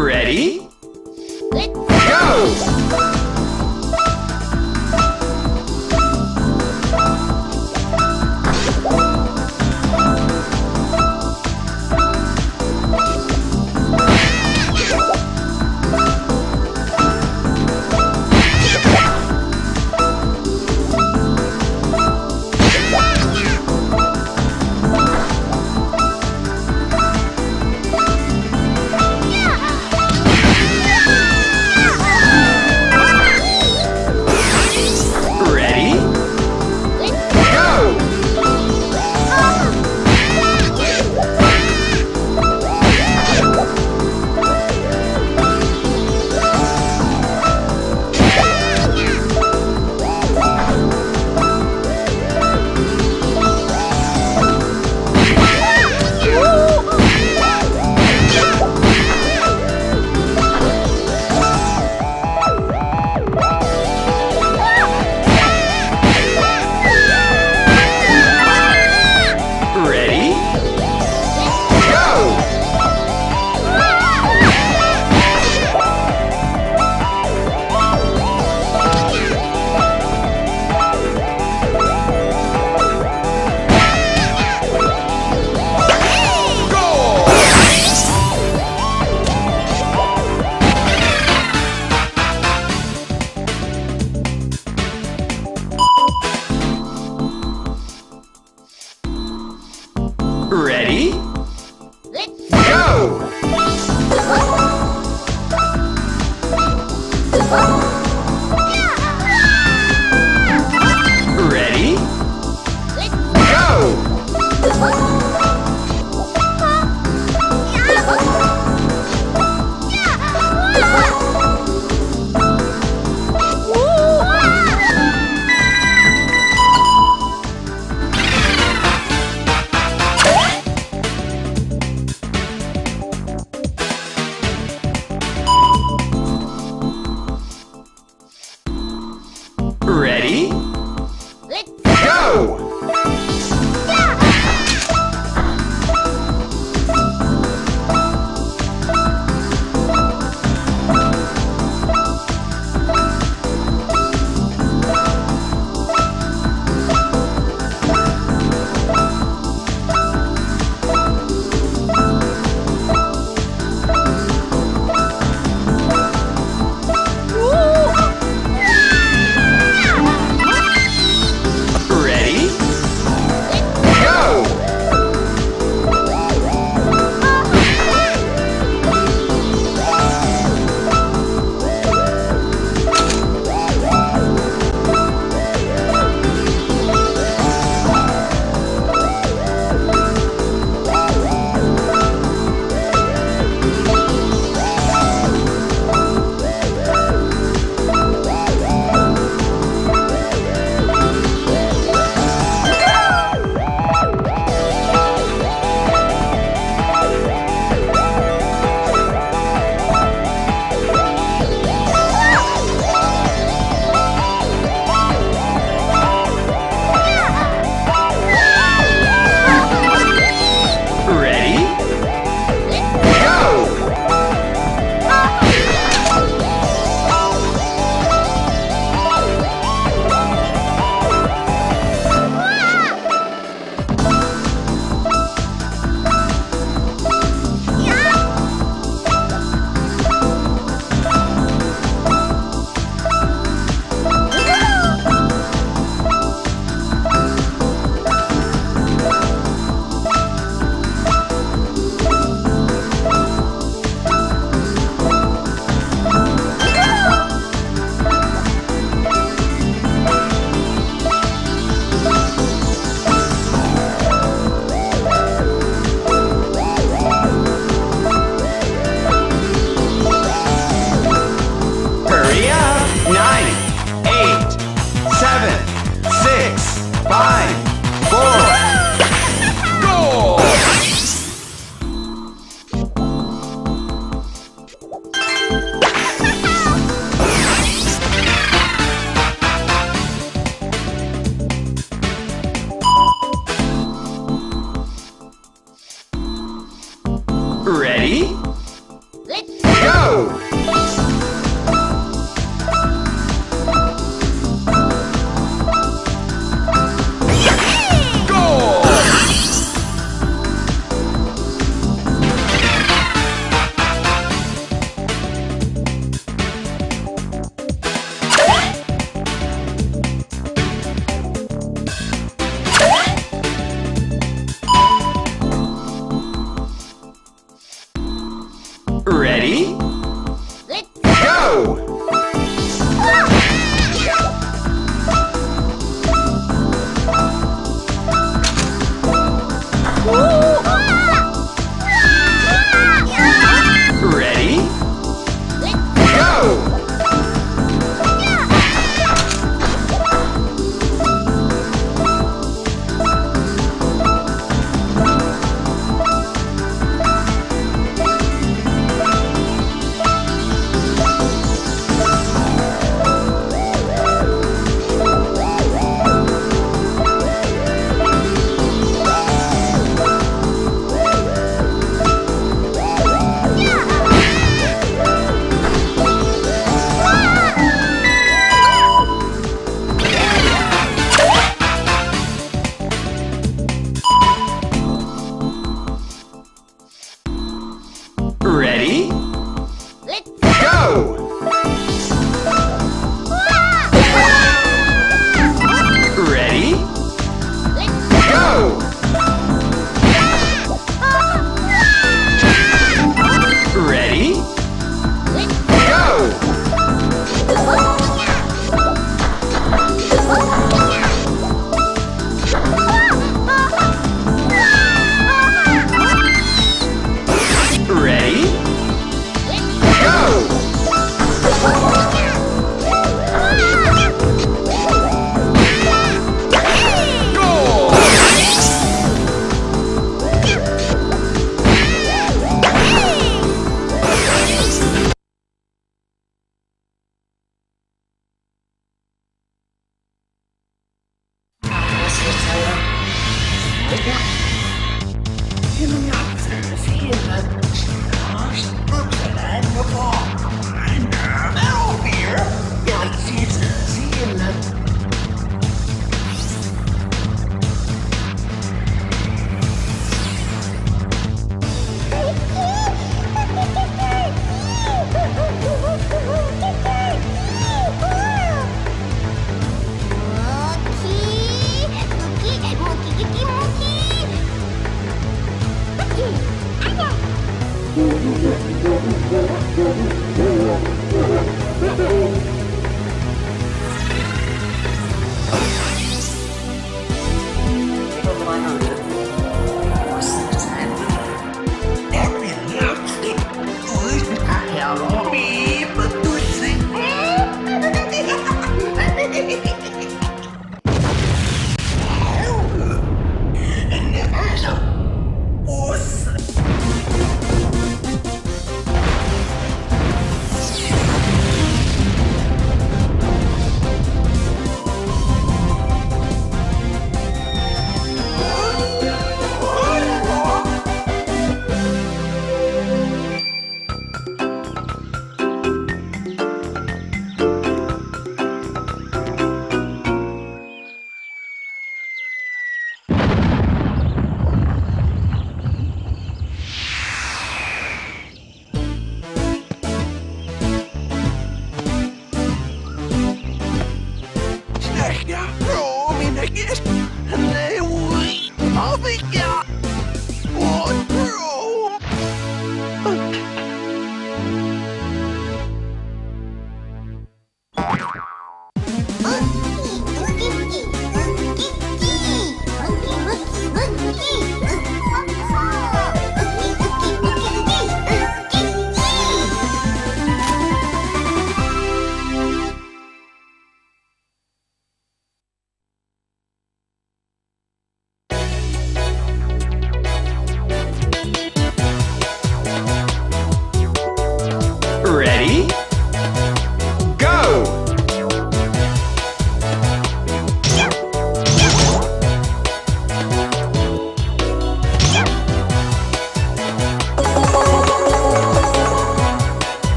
Ready? Let's go!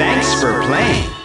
Thanks for playing.